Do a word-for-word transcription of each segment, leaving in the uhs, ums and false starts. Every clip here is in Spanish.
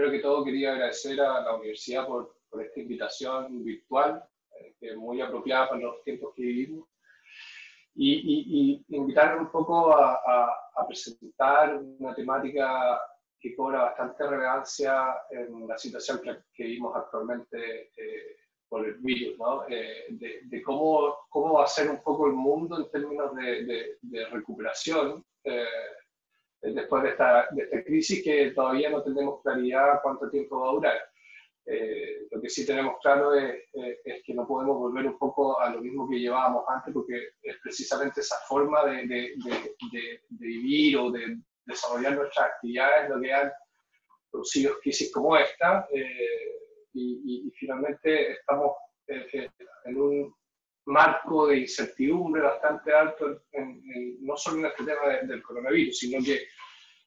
primero que todo quería agradecer a la universidad por, por esta invitación virtual, eh, que es muy apropiada para los tiempos que vivimos, y, y, y invitar un poco a, a, a presentar una temática que cobra bastante relevancia en la situación que, que vivimos actualmente eh, por el virus, ¿no? Eh, de de cómo, cómo va a ser un poco el mundo en términos de, de, de recuperación eh, después de esta, de esta crisis, que todavía no tenemos claridad cuánto tiempo va a durar. Eh, lo que sí tenemos claro es, eh, es que no podemos volver un poco a lo mismo que llevábamos antes, porque es precisamente esa forma de, de, de, de, de vivir o de desarrollar nuestras actividades lo que han producido crisis como esta, eh, y, y, y finalmente estamos eh, en un marco de incertidumbre bastante alto, en, en, no solo en este tema de, del coronavirus, sino que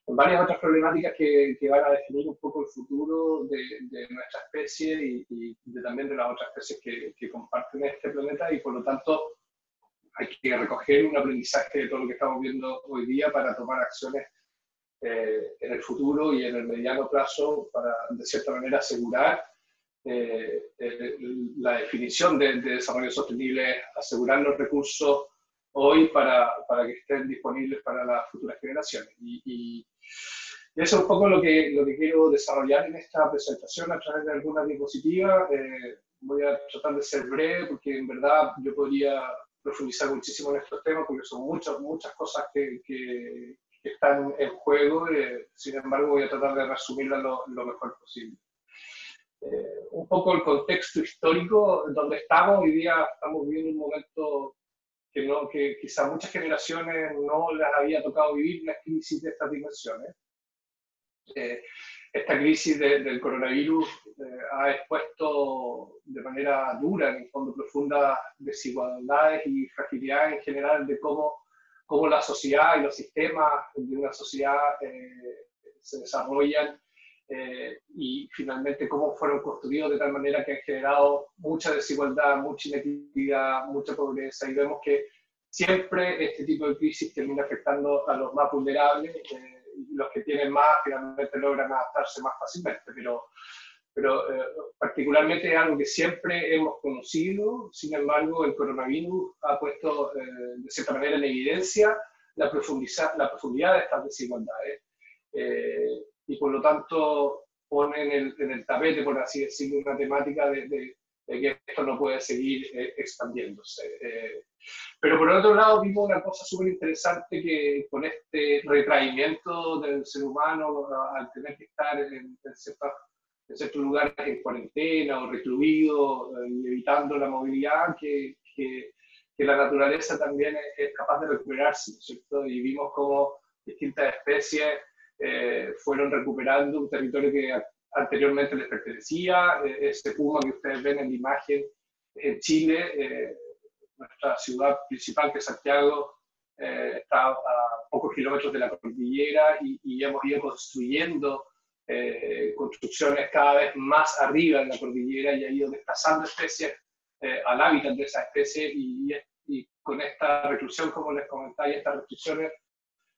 en varias otras problemáticas que, que van a definir un poco el futuro de, de nuestra especie y, y de, también de las otras especies que, que comparten este planeta, y por lo tanto hay que recoger un aprendizaje de todo lo que estamos viendo hoy día para tomar acciones eh, en el futuro y en el mediano plazo para, de cierta manera, asegurar Eh, eh, la definición de, de desarrollo sostenible, asegurar los recursos hoy para, para que estén disponibles para las futuras generaciones. Y, y, y eso es un poco lo que, lo que quiero desarrollar en esta presentación a través de algunas diapositivas. Eh, voy a tratar de ser breve, porque en verdad yo podría profundizar muchísimo en estos temas, porque son muchas, muchas cosas que, que, que están en juego. Eh, sin embargo, voy a tratar de resumirlas lo, lo mejor posible. Eh, un poco el contexto histórico donde estamos hoy día. Estamos viviendo un momento que, no, que quizás muchas generaciones no les había tocado vivir, una crisis de estas dimensiones. Eh, esta crisis de, del coronavirus eh, ha expuesto de manera dura, en el fondo profundas, desigualdades y fragilidades en general de cómo, cómo la sociedad y los sistemas de una sociedad eh, se desarrollan. Eh, y finalmente cómo fueron construidos de tal manera que han generado mucha desigualdad, mucha inequidad, mucha pobreza, y vemos que siempre este tipo de crisis termina afectando a los más vulnerables, eh, y los que tienen más finalmente logran adaptarse más fácilmente, pero, pero eh, particularmente es algo que siempre hemos conocido. Sin embargo, el coronavirus ha puesto eh, de cierta manera en evidencia la, la profundidad de estas desigualdades. Eh, y por lo tanto ponen en, en el tapete, por así decirlo, una temática de, de, de que esto no puede seguir eh, expandiéndose. Eh, pero por otro lado vimos una cosa súper interesante, que con este retraimiento del ser humano al tener que estar en, en, ciertas, en ciertos lugares en cuarentena o recluido, eh, evitando la movilidad, que, que, que la naturaleza también es, es capaz de recuperarse, ¿no es cierto? Y vimos cómo distintas especies Eh, fueron recuperando un territorio que a, anteriormente les pertenecía. Eh, este puma que ustedes ven en la imagen en Chile, eh, nuestra ciudad principal, que es Santiago, eh, está a pocos kilómetros de la cordillera, y, y hemos ido construyendo eh, construcciones cada vez más arriba en la cordillera, y ha ido desplazando especies eh, al hábitat de esas especies, y, y con esta reclusión, como les comentaba, y estas restricciones,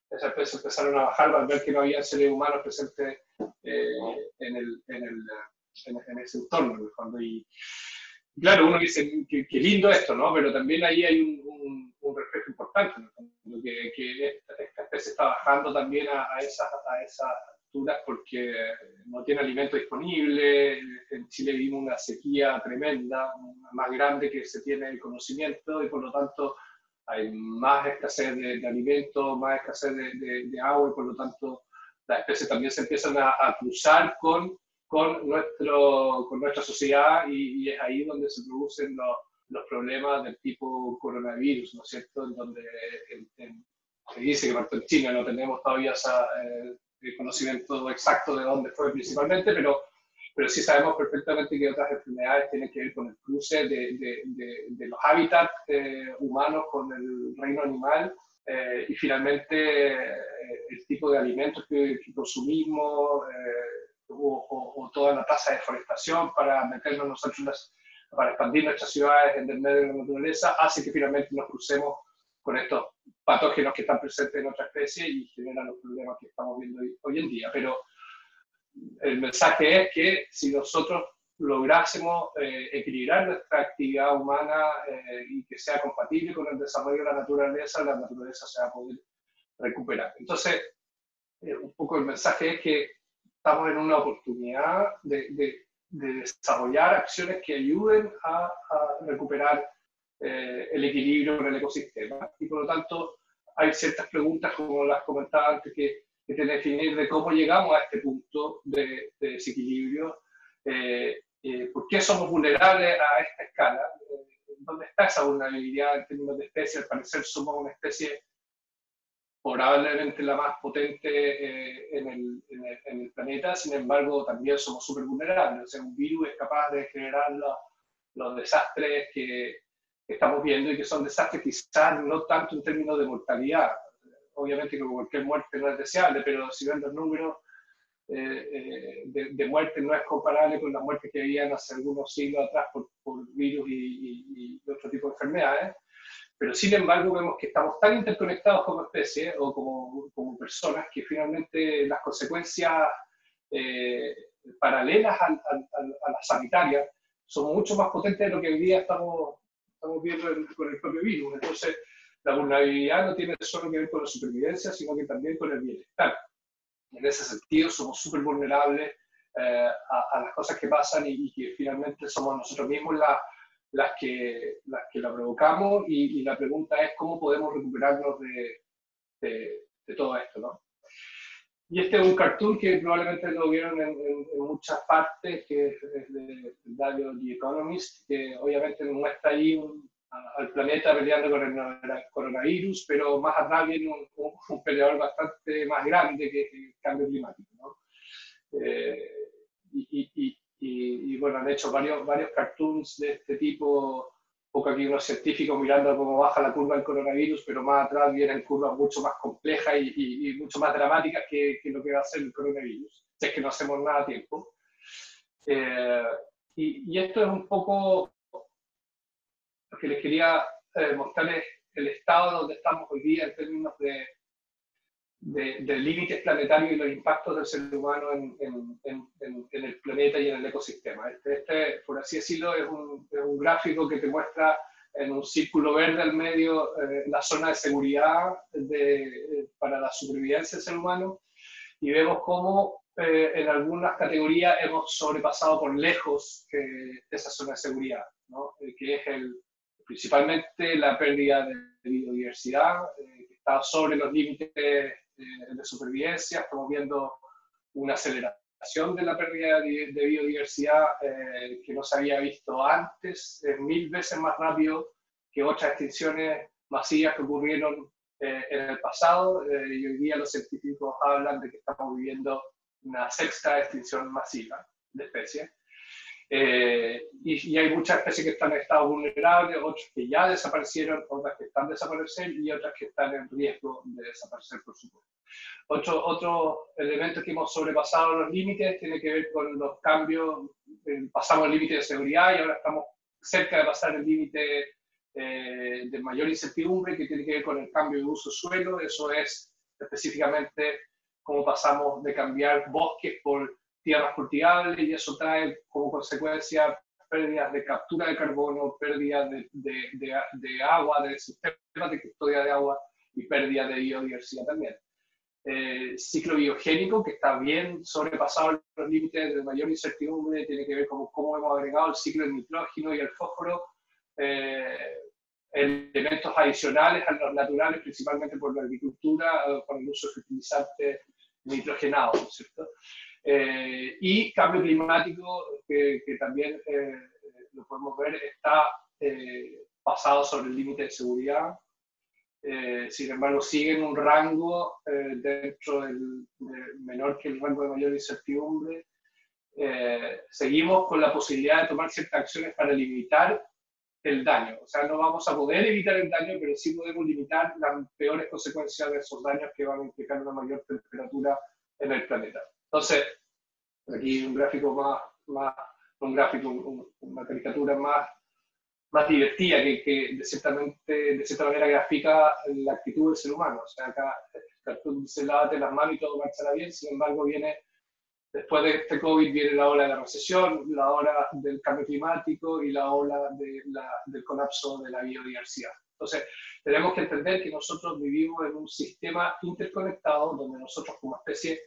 esas especies empezaron a bajar al ver que no había seres humanos presentes eh, en, el, en, el, en, en ese entorno. Y claro, uno dice que, que lindo esto, ¿no? Pero también ahí hay un, un, un reflejo importante, ¿no? que, que esta, esta especie está bajando también a, a, esas, a esas alturas porque no tiene alimento disponible. En Chile vimos una sequía tremenda, más grande que se tiene el conocimiento, y por lo tanto hay más escasez de, de alimentos, más escasez de, de, de agua, y por lo tanto las especies también se empiezan a, a cruzar con, con, nuestro, con nuestra sociedad, y, y es ahí donde se producen los, los problemas del tipo coronavirus, ¿no es cierto? En donde en, en, se dice que partió en China, no tenemos todavía esa, eh, el conocimiento exacto de dónde fue principalmente, pero, pero sí sabemos perfectamente que otras enfermedades tienen que ver con el cruce de, de, de, de los hábitats eh, humanos con el reino animal, eh, y finalmente eh, el tipo de alimentos que, que consumimos, eh, o, o, o toda la tasa de deforestación para meternos nosotros, para expandir nuestras ciudades en el medio de la naturaleza, hace que finalmente nos crucemos con estos patógenos que están presentes en otra especie y generan los problemas que estamos viendo hoy, hoy en día. Pero el mensaje es que si nosotros lográsemos eh, equilibrar nuestra actividad humana eh, y que sea compatible con el desarrollo de la naturaleza, la naturaleza se va a poder recuperar. Entonces, eh, un poco el mensaje es que estamos en una oportunidad de, de, de desarrollar acciones que ayuden a, a recuperar eh, el equilibrio con el ecosistema. Y por lo tanto, hay ciertas preguntas, como las comentaba antes, que, que te definir de cómo llegamos a este punto de, de desequilibrio. Eh, eh, ¿Por qué somos vulnerables a esta escala? ¿Dónde está esa vulnerabilidad en términos de especie? Al parecer somos una especie probablemente la más potente eh, en, el, en, el, en el planeta, sin embargo también somos súper vulnerables. O sea, un virus es capaz de generar los, los desastres que estamos viendo y que son desastres quizás no tanto en términos de mortalidad. Obviamente que cualquier muerte no es deseable, pero si ven los números, Eh, eh, de, de muerte no es comparable con las muertes que habían hace algunos siglos atrás por, por virus y, y, y otro tipo de enfermedades, pero sin embargo vemos que estamos tan interconectados como especie o como, como personas que finalmente las consecuencias eh, paralelas a, a, a las sanitarias son mucho más potentes de lo que hoy día estamos, estamos viendo el, con el propio virus. Entonces la vulnerabilidad no tiene solo que ver con la supervivencia, sino que también con el bienestar. En ese sentido, somos súper vulnerables eh, a, a las cosas que pasan y, y que finalmente somos nosotros mismos la, las, que, las que la provocamos. Y, y la pregunta es cómo podemos recuperarnos de, de, de todo esto, ¿no? Y este es un cartoon que probablemente lo vieron en, en, en muchas partes, que es de The Economist, que obviamente muestra ahí un, a, al planeta peleando con el coronavirus, pero más atrás viene un, un, un peleador bastante más grande que el cambio climático, ¿no? Eh, y, y, y, y bueno, han hecho varios, varios cartoons de este tipo, un poco aquí unos científicos mirando cómo baja la curva del coronavirus, pero más atrás vienen curvas mucho más complejas y, y, y mucho más dramáticas que, que lo que va a hacer el coronavirus, si es que no hacemos nada a tiempo. Eh, y, y esto es un poco lo que les quería eh, mostrarles, el estado donde estamos hoy día en términos de, de, de límites planetarios y los impactos del ser humano en, en, en, en el planeta y en el ecosistema. Este, este por así decirlo, es un, es un gráfico que te muestra en un círculo verde al medio eh, la zona de seguridad de, eh, para la supervivencia del ser humano, y vemos cómo eh, en algunas categorías hemos sobrepasado por lejos eh, esa zona de seguridad, ¿no? Eh, que es el principalmente la pérdida de biodiversidad, eh, que está sobre los límites eh, de supervivencia. Estamos viendo una aceleración de la pérdida de, de biodiversidad eh, que no se había visto antes, eh, mil veces más rápido que otras extinciones masivas que ocurrieron eh, en el pasado, eh, y hoy día los científicos hablan de que estamos viviendo una sexta extinción masiva de especies. Eh, y, y hay muchas especies que están en estado vulnerable, otras que ya desaparecieron, otras que están desapareciendo y otras que están en riesgo de desaparecer, por supuesto. Otro, otro elemento que hemos sobrepasado los límites tiene que ver con los cambios. Eh, pasamos el límite de seguridad y ahora estamos cerca de pasar el límite eh, de mayor incertidumbre, que tiene que ver con el cambio de uso suelo. Eso es específicamente cómo pasamos de cambiar bosques por tierras cultivables, y eso trae como consecuencia pérdidas de captura de carbono, pérdidas de, de, de, de agua, de sistemas de custodia de agua y pérdidas de biodiversidad también. Eh, ciclo biogénico, que está bien sobrepasado los límites de mayor incertidumbre, tiene que ver con cómo hemos agregado el ciclo del nitrógeno y el fósforo, eh, elementos adicionales a los naturales, principalmente por la agricultura, por el uso de fertilizantes nitrogenados, ¿no es cierto? Eh, y cambio climático, que, que también eh, lo podemos ver, está eh, pasado sobre el límite de seguridad. Eh, sin embargo, sigue en un rango eh, dentro del, de menor que el rango de mayor incertidumbre. Eh, seguimos con la posibilidad de tomar ciertas acciones para limitar el daño. O sea, no vamos a poder evitar el daño, pero sí podemos limitar las peores consecuencias de esos daños, que van a implicar una mayor temperatura en el planeta. Entonces, aquí un gráfico más, más un gráfico, un, una caricatura más, más divertida, que, que de, ciertamente, de cierta manera grafica la actitud del ser humano. O sea, acá el cartón dice lávate las manos y todo marchará bien, sin embargo viene Después de este COVID viene la ola de la recesión, la ola del cambio climático y la ola de la, del colapso de la biodiversidad. Entonces, tenemos que entender que nosotros vivimos en un sistema interconectado donde nosotros como especie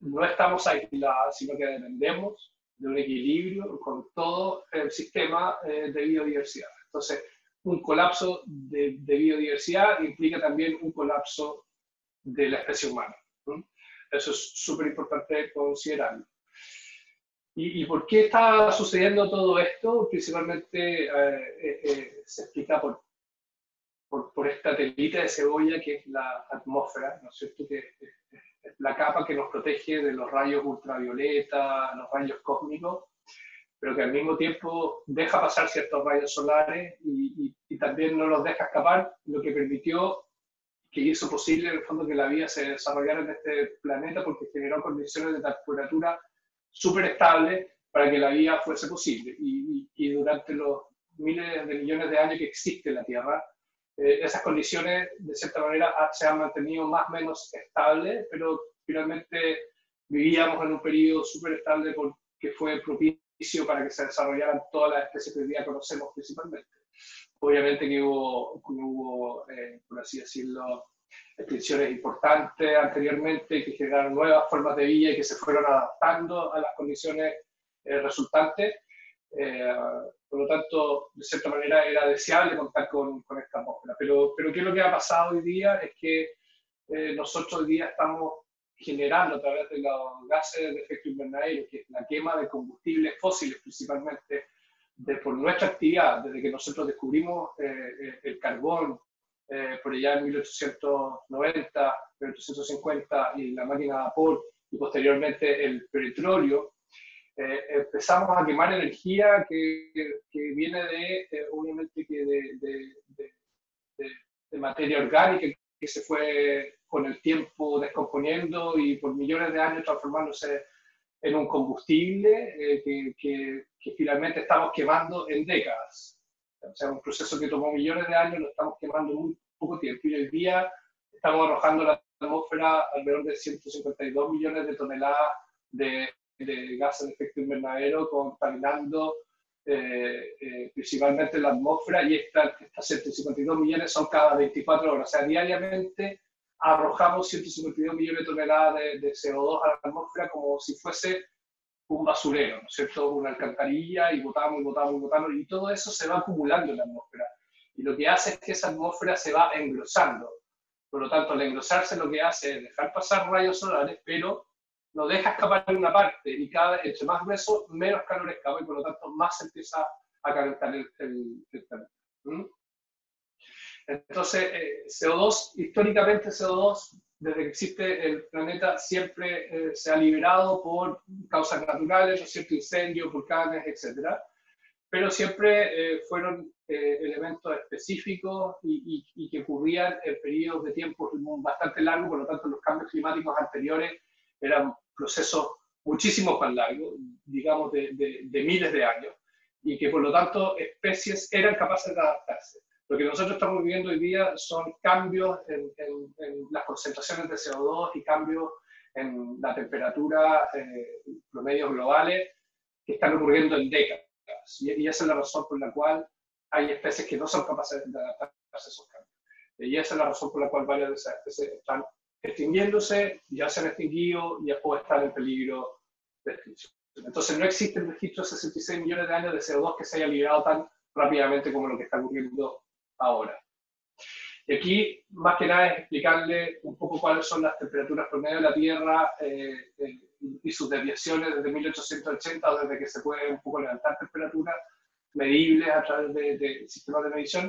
no estamos aislados, sino que dependemos de un equilibrio con todo el sistema eh, de biodiversidad. Entonces, un colapso de, de biodiversidad implica también un colapso de la especie humana. ¿Mm? Eso es súper importante considerarlo. ¿Y, ¿Y por qué está sucediendo todo esto? Principalmente eh, eh, eh, se explica por Por, por esta telita de cebolla que es la atmósfera, ¿no es cierto?, que es la capa que nos protege de los rayos ultravioleta, los rayos cósmicos, pero que al mismo tiempo deja pasar ciertos rayos solares y, y, y también no los deja escapar, lo que permitió, que hizo posible en el fondo que la vida se desarrollara en este planeta, porque generó condiciones de temperatura súper estables para que la vida fuese posible. Y, y, y durante los miles de millones de años que existe la Tierra, Eh, esas condiciones, de cierta manera, se han mantenido más o menos estables, pero finalmente vivíamos en un periodo súper estable que fue propicio para que se desarrollaran todas las especies que hoy día conocemos principalmente. Obviamente que hubo, que hubo eh, por así decirlo, extinciones importantes anteriormente que generaron nuevas formas de vida y que se fueron adaptando a las condiciones eh, resultantes. Eh, por lo tanto, de cierta manera era deseable contar con, con esta atmósfera, pero, pero ¿qué es lo que ha pasado hoy día? Es que eh, nosotros hoy día estamos generando a través de los gases de efecto invernadero, que es la quema de combustibles fósiles principalmente, de, por nuestra actividad, desde que nosotros descubrimos eh, el carbón eh, por allá en mil ochocientos noventa, mil ochocientos cincuenta y la máquina de vapor y posteriormente el petróleo. Eh, empezamos a quemar energía que, que, que viene de, eh, obviamente, que de, de, de, de, de materia orgánica que se fue con el tiempo descomponiendo y por millones de años transformándose en un combustible eh, que, que, que finalmente estamos quemando en décadas. O sea, un proceso que tomó millones de años, lo estamos quemando en muy poco tiempo y hoy día estamos arrojando a la atmósfera alrededor de ciento cincuenta y dos millones de toneladas de de gases de efecto invernadero, contaminando eh, eh, principalmente la atmósfera, y estas ciento cincuenta y dos millones son cada veinticuatro horas. O sea, diariamente arrojamos ciento cincuenta y dos millones de toneladas de, de C O dos a la atmósfera como si fuese un basurero, ¿no es cierto? Una alcantarilla, y botamos, y botamos, y botamos, y todo eso se va acumulando en la atmósfera. Y lo que hace es que esa atmósfera se va engrosando. Por lo tanto, al engrosarse lo que hace es dejar pasar rayos solares, pero no deja escapar en una parte, y cada, entre más grueso, menos calor escapa, y por lo tanto más empieza a calentar el, el, el planeta. ¿Mm? Entonces, eh, C O dos, históricamente C O dos, desde que existe el planeta, siempre eh, se ha liberado por causas naturales, ¿no es cierto?, incendios, volcanes, etcétera. Pero siempre eh, fueron eh, elementos específicos y, y, y que ocurrían en periodos de tiempo bastante largos, por lo tanto los cambios climáticos anteriores eran procesos muchísimo más largos, digamos de, de, de miles de años, y que por lo tanto especies eran capaces de adaptarse. Lo que nosotros estamos viviendo hoy día son cambios en, en, en las concentraciones de C O dos y cambios en la temperatura, eh, promedios globales, que están ocurriendo en décadas. Y, y esa es la razón por la cual hay especies que no son capaces de adaptarse a esos cambios. Y esa es la razón por la cual varias de esas especies están extinguiéndose, ya se han extinguido y después están en peligro de extinción. Entonces no existe el registro de sesenta y seis millones de años de C O dos que se haya liberado tan rápidamente como lo que está ocurriendo ahora. Y aquí, más que nada, es explicarle un poco cuáles son las temperaturas promedio de la Tierra eh, eh, y sus desviaciones desde mil ochocientos ochenta, o desde que se puede un poco levantar temperaturas medibles a través de, de sistemas de medición.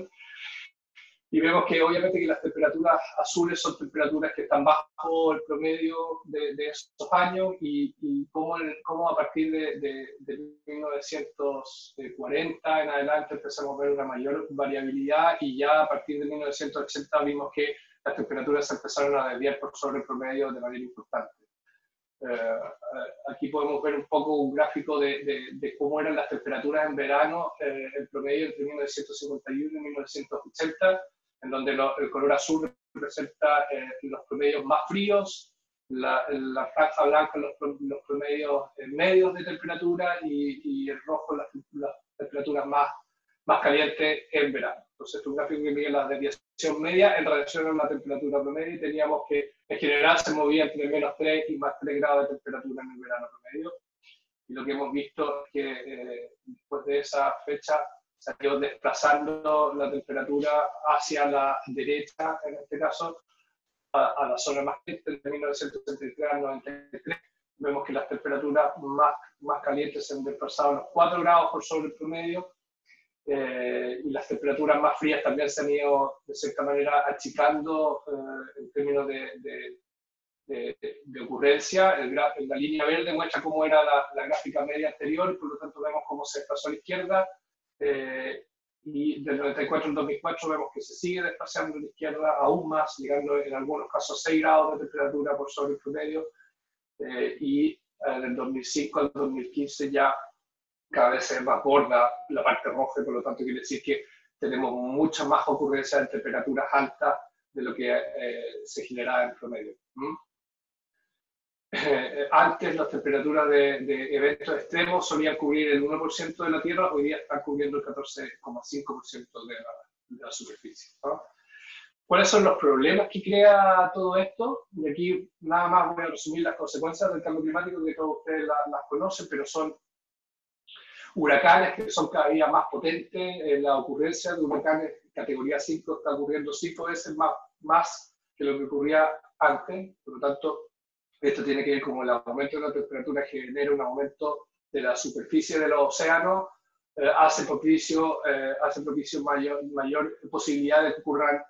Y vemos que obviamente que las temperaturas azules son temperaturas que están bajo el promedio de, de esos años, y, y cómo, el, cómo a partir de, de, de mil novecientos cuarenta en adelante empezamos a ver una mayor variabilidad, y ya a partir de mil novecientos ochenta vimos que las temperaturas se empezaron a desviar por sobre el promedio de manera importante. Eh, aquí podemos ver un poco un gráfico de, de, de cómo eran las temperaturas en verano, eh, el promedio entre mil novecientos cincuenta y uno y mil novecientos ochenta, en donde lo, el color azul representa eh, los promedios más fríos, la, la franja blanca los, los promedios eh, medios de temperatura y, y el rojo las, las temperaturas más, más calientes en verano. Entonces, este gráfico que mide la desviación media en relación a la temperatura promedio, y teníamos que en general se movía entre menos tres y más tres grados de temperatura en el verano promedio. Y lo que hemos visto es que eh, después de esa fecha se ha ido desplazando la temperatura hacia la derecha, en este caso, a, a la zona más caliente, de mil novecientos setenta y tres al noventa y tres. Vemos que las temperaturas más, más calientes se han desplazado unos cuatro grados por sobre el promedio, eh, y las temperaturas más frías también se han ido, de cierta manera, achicando eh, en términos de, de, de, de ocurrencia. El graf, la línea verde muestra cómo era la, la gráfica media anterior, por lo tanto vemos cómo se desplazó a la izquierda. Eh, y del noventa y cuatro al dos mil cuatro vemos que se sigue desplazando a la izquierda aún más, llegando en algunos casos a seis grados de temperatura por sobre el promedio, eh, y eh, del dos mil cinco al dos mil quince ya cada vez se evapora la parte roja, y por lo tanto quiere decir que tenemos mucha más ocurrencia de temperaturas altas de lo que eh, se generaba en promedio. ¿Mm? Eh, antes las temperaturas de, de eventos extremos solían cubrir el uno por ciento de la Tierra, hoy día están cubriendo el catorce coma cinco por ciento de, de la superficie, ¿no? ¿Cuáles son los problemas que crea todo esto? Y aquí nada más voy a resumir las consecuencias del cambio climático, que todos ustedes las, las conocen, pero son huracanes que son cada día más potentes. Eh, la ocurrencia de huracanes categoría cinco está ocurriendo cinco veces más, más que lo que ocurría antes, por lo tanto esto tiene que ver con el aumento de la temperatura, genera un aumento de la superficie de los océanos, eh, hace propicio, eh, hace propicio mayor, mayor posibilidad de que ocurran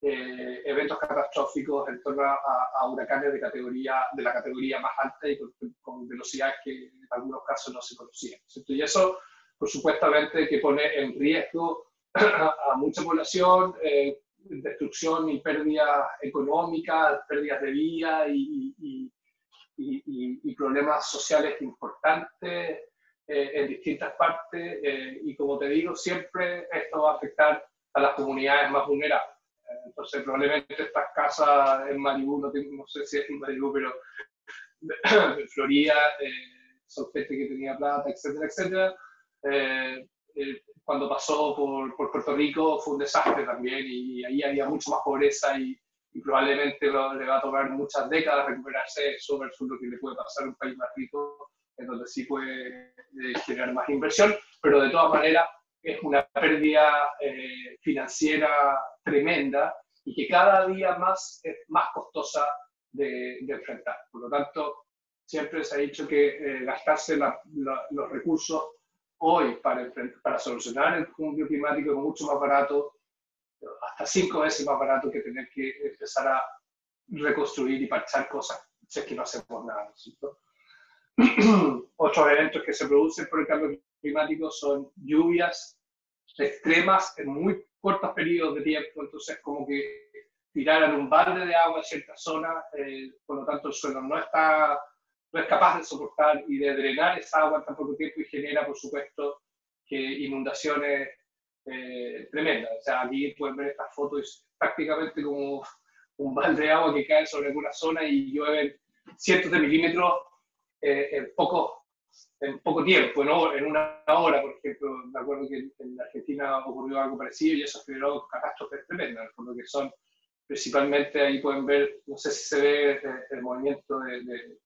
eh, eventos catastróficos en torno a, a huracanes de, categoría, de la categoría más alta y con, con velocidades que en algunos casos no se conocían, ¿cierto? Y eso, por supuestamente, que pone en riesgo a, a mucha población, eh, destrucción y pérdidas económicas, pérdidas de vida y, y, y, y, y problemas sociales importantes eh, en distintas partes, eh, y como te digo, siempre esto va a afectar a las comunidades más vulnerables. Entonces probablemente estas casas en Malibú, no, tengo, no sé si es en Malibú, pero en Florida, eh, son gente que tenía plata, etcétera, etcétera. Eh, eh, Cuando pasó por, por Puerto Rico fue un desastre también, y ahí había mucho más pobreza y, y probablemente lo, le va a tomar muchas décadas recuperarse eso versus lo que le puede pasar a un país más rico, en donde sí puede eh, generar más inversión, pero de todas maneras es una pérdida eh, financiera tremenda y que cada día más es más costosa de, de enfrentar. Por lo tanto, siempre se ha dicho que eh, gastarse la, la, los recursos hoy para, para solucionar el cambio climático es mucho más barato, hasta cinco veces más barato que tener que empezar a reconstruir y parchar cosas, si es que no hacemos nada, ¿cierto? Otros eventos que se producen por el cambio climático son lluvias extremas en muy cortos periodos de tiempo, entonces como que tiraran un balde de agua en ciertas zonas, eh, por lo tanto el suelo no está... no es capaz de soportar y de drenar esa agua en tan poco tiempo, y genera, por supuesto, que inundaciones eh, tremendas. O sea, aquí pueden ver estas fotos, prácticamente como un balde de agua que cae sobre alguna zona y llueve cientos de milímetros eh, en, poco, en poco tiempo, ¿no? En una hora, por ejemplo. Me acuerdo que en Argentina ocurrió algo parecido y eso generó catástrofes tremendas, por lo que son principalmente, ahí pueden ver, no sé si se ve el, el movimiento de... de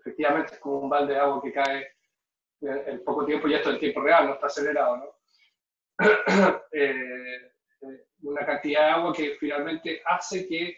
efectivamente es como un balde de agua que cae en poco tiempo, y esto en tiempo real, no está acelerado, ¿no? eh, eh, una cantidad de agua que finalmente hace que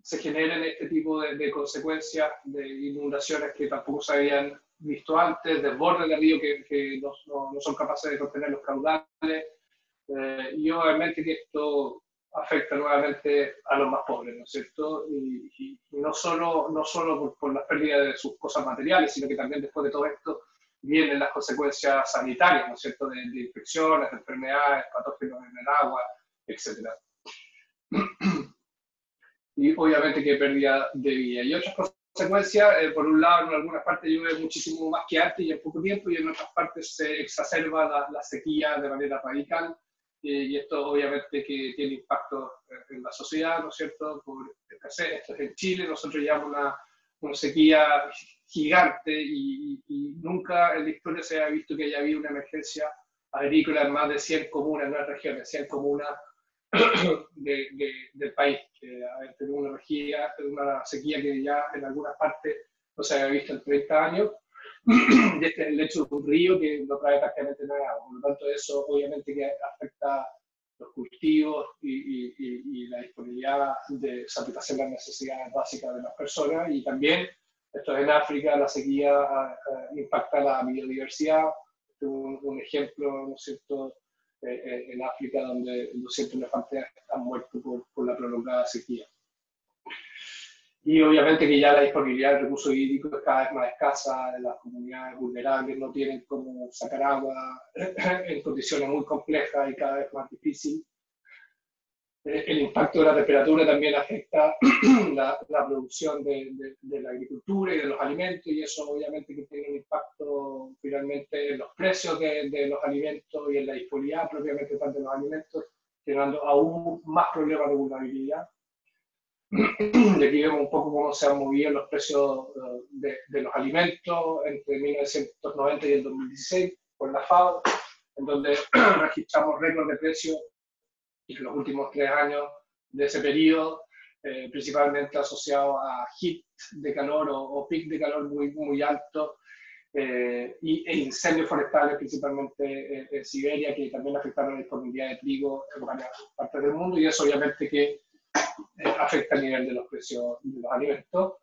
se generen este tipo de, de consecuencias, de inundaciones que tampoco se habían visto antes, desbordes de río que, que no, no, no son capaces de contener los caudales, eh, y obviamente que esto afecta nuevamente a los más pobres, ¿no es cierto? Y, y no solo, no solo por, por las pérdidas de sus cosas materiales, sino que también después de todo esto vienen las consecuencias sanitarias, ¿no es cierto? De, de infecciones, de enfermedades, patógenos en el agua, etcétera. Y obviamente que hay pérdida de vida. Y otras consecuencias, eh, por un lado en algunas partes llueve muchísimo más que antes y en poco tiempo, y en otras partes se exacerba la, la sequía de manera radical. Eh, y esto obviamente que tiene impacto en la sociedad, ¿no es cierto? Por escasez. Esto es en Chile, nosotros llevamos una, una sequía gigante y, y, y nunca en la historia se ha visto que haya habido una emergencia agrícola en más de cien comunas, en las regiones, cien comunas de, de, del país. Que haber tenido una, regía, una sequía que ya en algunas partes no se había visto en treinta años. Y este es el lecho de un río que no trae prácticamente nada, por lo tanto eso obviamente que afecta los cultivos y, y, y, y la disponibilidad de satisfacer las necesidades básicas de las personas, y también esto es en África, la sequía a, a, impacta la biodiversidad. Un, un ejemplo, ¿no es cierto?, eh, en África donde doscientos elefantes han muerto por, por la prolongada sequía. Y obviamente que ya la disponibilidad del recurso hídrico es cada vez más escasa, las comunidades vulnerables no tienen cómo sacar agua en condiciones muy complejas y cada vez más difíciles. El impacto de la temperatura también afecta la, la producción de, de, de la agricultura y de los alimentos, y eso obviamente que tiene un impacto finalmente en los precios de, de los alimentos y en la disponibilidad propiamente tal de los alimentos, generando aún más problemas de vulnerabilidad. De aquí vemos un poco cómo se han movido los precios de, de los alimentos entre mil novecientos noventa y el dos mil dieciséis por la FAO, en donde registramos récord de precios en los últimos tres años de ese periodo, eh, principalmente asociado a hit de calor o, o pic de calor muy, muy alto, eh, y, e incendios forestales principalmente en, en Siberia, que también afectaron la disponibilidad de trigo en varias partes del mundo, y eso obviamente que afecta el nivel de los precios de los alimentos.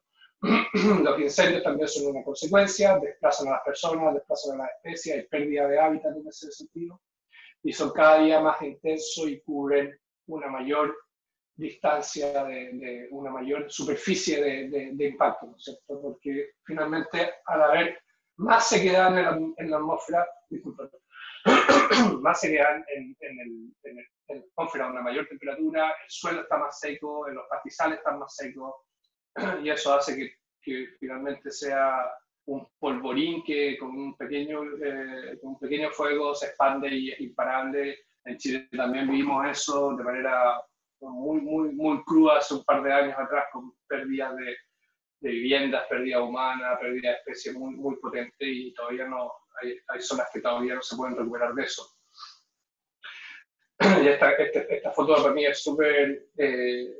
Los incendios también son una consecuencia, desplazan a las personas, desplazan a las especies, hay pérdida de hábitat en ese sentido, y son cada día más intensos y cubren una mayor distancia, de, de una mayor superficie de, de, de impacto, ¿no es cierto? Porque finalmente al haber más sequedad en la, en la atmósfera, disculpen, más sequedad en, en el... En el en la atmósfera, una mayor temperatura, el suelo está más seco, los pastizales están más secos, y eso hace que, que finalmente sea un polvorín que con un pequeño, eh, con un pequeño fuego se expande y es imparable. En Chile también vimos eso de manera muy, muy, muy cruda hace un par de años atrás, con pérdidas de, de viviendas, pérdida humana, pérdida de especies muy, muy potente, y todavía no, hay, hay zonas que todavía no se pueden recuperar de eso. Y esta, esta, esta foto para mí es súper eh,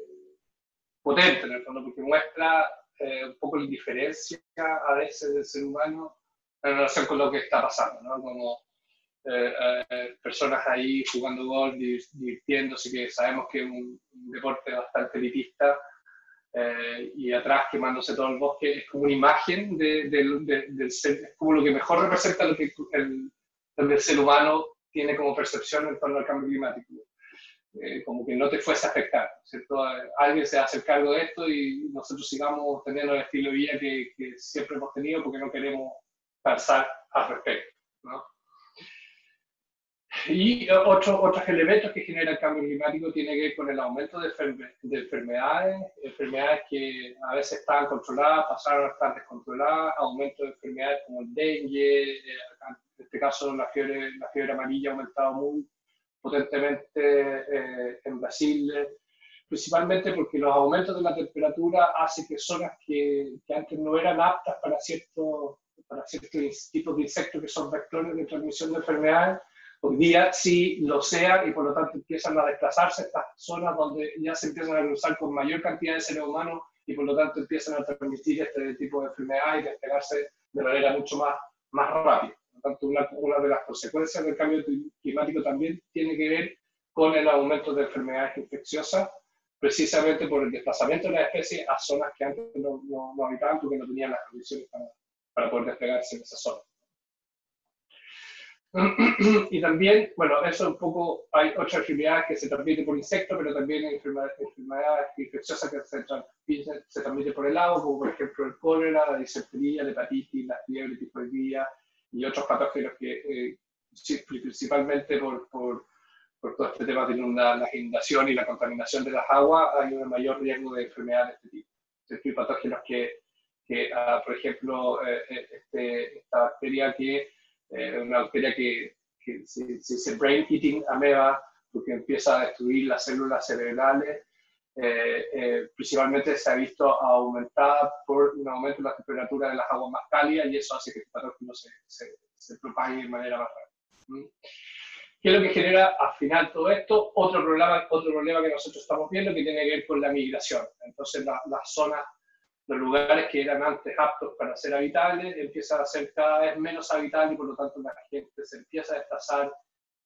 potente, en el fondo, porque muestra eh, un poco la indiferencia a veces del ser humano en relación con lo que está pasando, ¿no? Como eh, eh, personas ahí jugando gol, divirtiéndose, que sabemos que es un, un deporte bastante elitista, eh, y atrás quemándose todo el bosque, es como una imagen de, de, de, del ser, es como lo que mejor representa lo que el, el ser humano tiene como percepción en torno al cambio climático, eh, como que no te fuese a afectar, ¿cierto? Alguien se hace cargo de esto y nosotros sigamos teniendo el estilo de vida que, que siempre hemos tenido porque no queremos pensar al respecto, ¿no? Y otro, otros elementos que genera el cambio climático tiene que ver con el aumento de, enferme, de enfermedades, enfermedades que a veces estaban controladas, pasaron a estar descontroladas, aumento de enfermedades como el dengue, eh, en este caso la fiebre, la fiebre amarilla ha aumentado muy potentemente eh, en Brasil, eh, principalmente porque los aumentos de la temperatura hacen que zonas que, que antes no eran aptas para ciertos, para ciertos tipos de insectos que son vectores de transmisión de enfermedades, hoy día sí lo sean, y por lo tanto empiezan a desplazarse estas zonas donde ya se empiezan a cruzar con mayor cantidad de seres humanos y por lo tanto empiezan a transmitir este tipo de enfermedad y despegarse de manera mucho más, más rápida. Por lo tanto, una, una de las consecuencias del cambio climático también tiene que ver con el aumento de enfermedades infecciosas, precisamente por el desplazamiento de las especies a zonas que antes no, no, no habitaban porque no tenían las condiciones para, para poder despegarse en esas zonas. Y también, bueno, eso un poco, hay otras enfermedades que se transmiten por insectos, pero también hay enfermedades, enfermedades infecciosas que se transmiten, se transmiten por el agua, como por ejemplo el cólera, la disentería, la hepatitis, la fiebre, tifoidea y otros patógenos que, eh, principalmente por, por, por todo este tema de inundar, la inundación y la contaminación de las aguas, hay un mayor riesgo de enfermedades de este tipo. Entonces, hay patógenos que, que ah, por ejemplo, eh, este, esta bacteria que Eh, una bacteria que, que se, se dice brain eating ameba, porque empieza a destruir las células cerebrales. Eh, eh, principalmente se ha visto aumentada por un aumento de la temperatura de las aguas más cálidas y eso hace que el patógeno se, se, se propague de manera más rápida. ¿Qué es lo que genera al final todo esto? Otro problema, otro problema que nosotros estamos viendo que tiene que ver con la migración. Entonces la, las zonas, los lugares que eran antes aptos para ser habitables empiezan a ser cada vez menos habitables y por lo tanto la gente se empieza a desplazar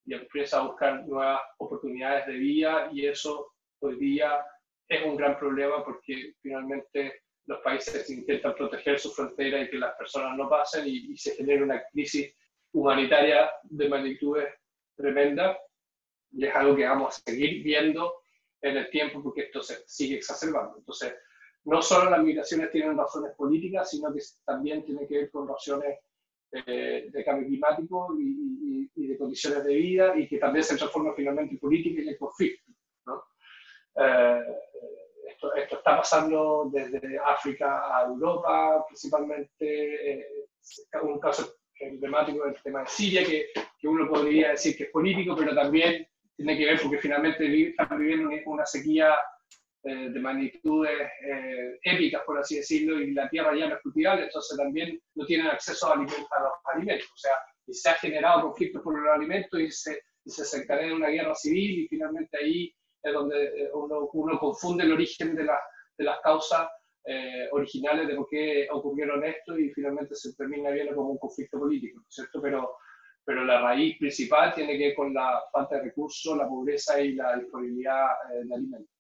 y empieza a buscar nuevas oportunidades de vida y eso hoy día es un gran problema porque finalmente los países intentan proteger su frontera y que las personas no pasen y, y se genera una crisis humanitaria de magnitudes tremenda y es algo que vamos a seguir viendo en el tiempo porque esto se sigue exacerbando. Entonces, no solo las migraciones tienen razones políticas, sino que también tienen que ver con razones eh, de cambio climático y, y, y de condiciones de vida y que también se transforman finalmente en política y en conflicto, ¿no? Eh, esto, esto está pasando desde África a Europa, principalmente eh, un caso emblemático del tema de Siria, que, que uno podría decir que es político, pero también tiene que ver porque finalmente están viviendo una sequía eh, de magnitudes eh, épicas, por así decirlo, y la tierra ya no es cultivable, entonces también no tienen acceso a, alimentos, a los alimentos, o sea, y se ha generado conflictos por los alimentos y se, y se encadena una guerra civil y finalmente ahí es donde uno, uno confunde el origen de, la, de las causas Eh, originales de por qué ocurrieron esto y finalmente se termina viendo como un conflicto político, ¿no es cierto? Pero, pero la raíz principal tiene que ver con la falta de recursos, la pobreza y la disponibilidad eh, de alimentos.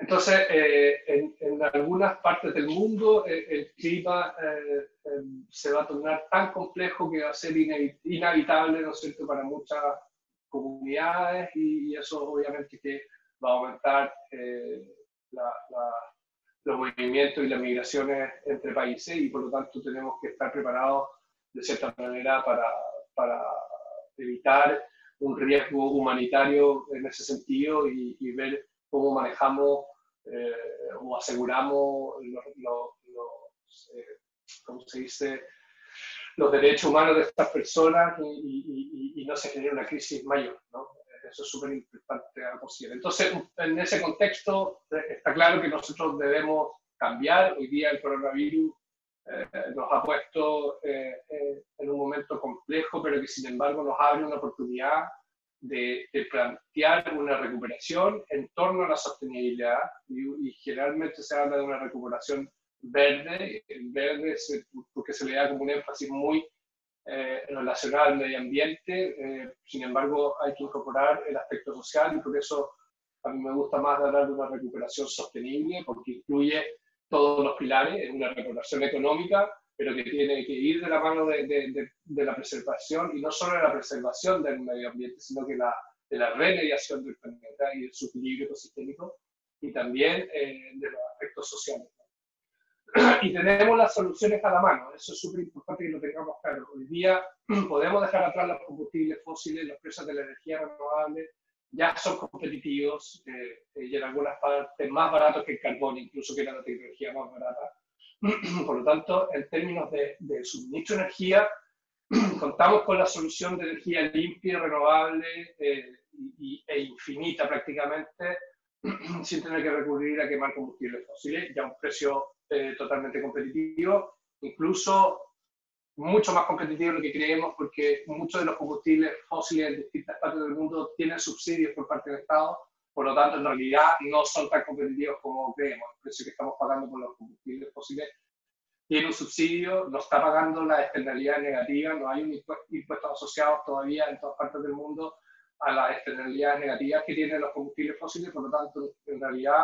Entonces, eh, en, en algunas partes del mundo eh, el clima eh, eh, se va a tornar tan complejo que va a ser inhabitable, ¿no es cierto?, para muchas comunidades y, y eso obviamente que va a aumentar eh, La, la, los movimientos y las migraciones entre países y por lo tanto tenemos que estar preparados de cierta manera para, para evitar un riesgo humanitario en ese sentido y, y ver cómo manejamos eh, o aseguramos los, los, los, eh, ¿cómo se dice? los derechos humanos de estas personas y, y, y, y no se genere una crisis mayor, ¿no? Eso es súper importante a considerar. Entonces, en ese contexto, está claro que nosotros debemos cambiar. Hoy día el coronavirus eh, nos ha puesto eh, eh, en un momento complejo, pero que sin embargo nos abre una oportunidad de, de plantear una recuperación en torno a la sostenibilidad. Y, y generalmente se habla de una recuperación verde, verde se, porque se le da como un énfasis muy Eh, relacionada al medio ambiente, eh, sin embargo hay que incorporar el aspecto social y por eso a mí me gusta más hablar de una recuperación sostenible porque incluye todos los pilares, una recuperación económica, pero que tiene que ir de la mano de, de, de, de la preservación y no solo de la preservación del medio ambiente, sino que la, de la remediación del planeta y de su equilibrio ecosistémico y también eh, de los aspectos sociales. Y tenemos las soluciones a la mano, eso es súper importante que lo tengamos claro. Hoy día podemos dejar atrás los combustibles fósiles, los precios de la energía renovable, ya son competitivos eh, y en algunas partes más baratos que el carbón, incluso que era la tecnología más barata. Por lo tanto, en términos de, de suministro de energía, contamos con la solución de energía limpia, renovable eh, y, e infinita prácticamente, sin tener que recurrir a quemar combustibles fósiles, ya a un precio Eh, totalmente competitivo, incluso mucho más competitivo de lo que creemos porque muchos de los combustibles fósiles en distintas partes del mundo tienen subsidios por parte del Estado, por lo tanto en realidad no son tan competitivos como creemos. El precio que estamos pagando por los combustibles fósiles tiene un subsidio, no está pagando la externalidad negativa, no hay un impuesto, impuestos asociados todavía en todas partes del mundo a las externalidades negativas que tienen los combustibles fósiles, por lo tanto en realidad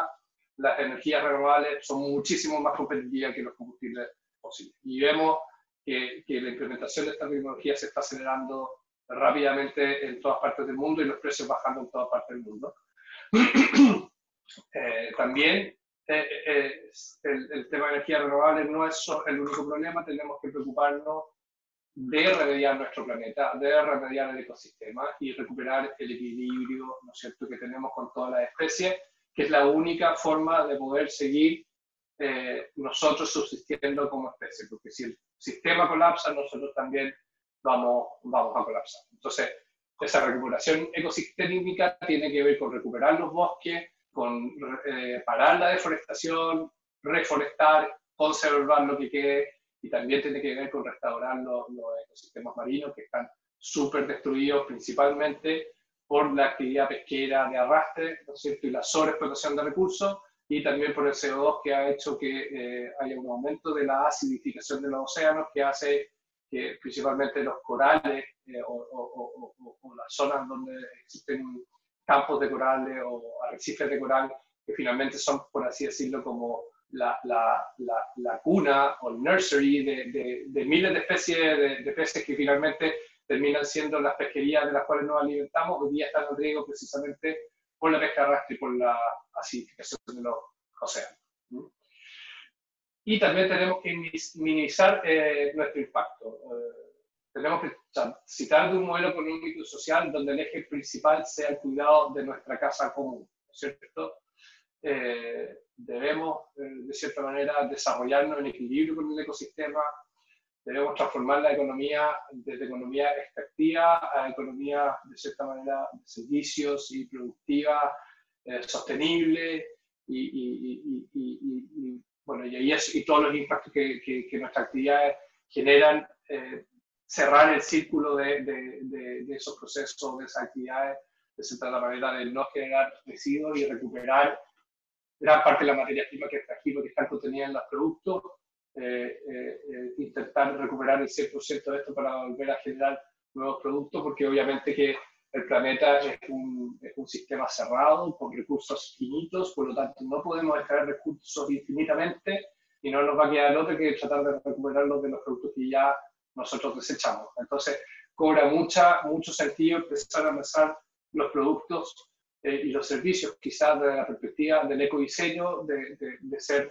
las energías renovables son muchísimo más competitivas que los combustibles fósiles. Y vemos que, que la implementación de esta tecnología se está acelerando rápidamente en todas partes del mundo y los precios bajando en todas partes del mundo. eh, también eh, eh, el, el tema de energías renovables no es el único problema, tenemos que preocuparnos de remediar nuestro planeta, de remediar el ecosistema y recuperar el equilibrio, ¿no es cierto?, que tenemos con todas las especies, que es la única forma de poder seguir eh, nosotros subsistiendo como especie, porque si el sistema colapsa, nosotros también vamos, vamos a colapsar. Entonces, Esa recuperación ecosistémica tiene que ver con recuperar los bosques, con eh, parar la deforestación, reforestar, conservar lo que quede, y también tiene que ver con restaurar los, los ecosistemas marinos que están súper destruidos principalmente por la actividad pesquera de arrastre, ¿no es cierto?, y la sobreexplotación de recursos, y también por el C O dos que ha hecho que eh, haya un aumento de la acidificación de los océanos, que hace que principalmente los corales eh, o, o, o, o las zonas donde existen campos de corales o arrecifes de coral, que finalmente son, por así decirlo, como la, la, la, la cuna o el nursery de, de, de miles de especies de, de peces que finalmente terminan siendo las pesquerías de las cuales nos alimentamos, hoy día están en riesgo precisamente por la pesca arrastre y por la acidificación de los océanos. Y también tenemos que minimizar eh, nuestro impacto. Eh, tenemos que transitar de un modelo económico y social donde el eje principal sea el cuidado de nuestra casa común, ¿cierto? Eh, debemos, eh, de cierta manera, desarrollarnos en equilibrio con el ecosistema. Debemos transformar la economía desde economía extractiva a economía, de cierta manera, de servicios y productiva, eh, sostenible, y, y, y, y, y, y, bueno, y, eso, y todos los impactos que, que, que nuestras actividades generan, eh, cerrar el círculo de, de, de, de esos procesos, de esas actividades, de cierta manera, de no generar residuos y recuperar gran parte de la materia prima que extrajimos, que está contenida en los productos. Eh, eh, eh, intentar recuperar el cien por ciento de esto para volver a generar nuevos productos, porque obviamente que el planeta es un, es un sistema cerrado, con recursos finitos, por lo tanto no podemos extraer recursos infinitamente y no nos va a quedar otro que tratar de recuperarlos de los productos que ya nosotros desechamos. Entonces cobra mucha, mucho sentido empezar a pensar los productos eh, y los servicios quizás desde la perspectiva del ecodiseño, de, de, de ser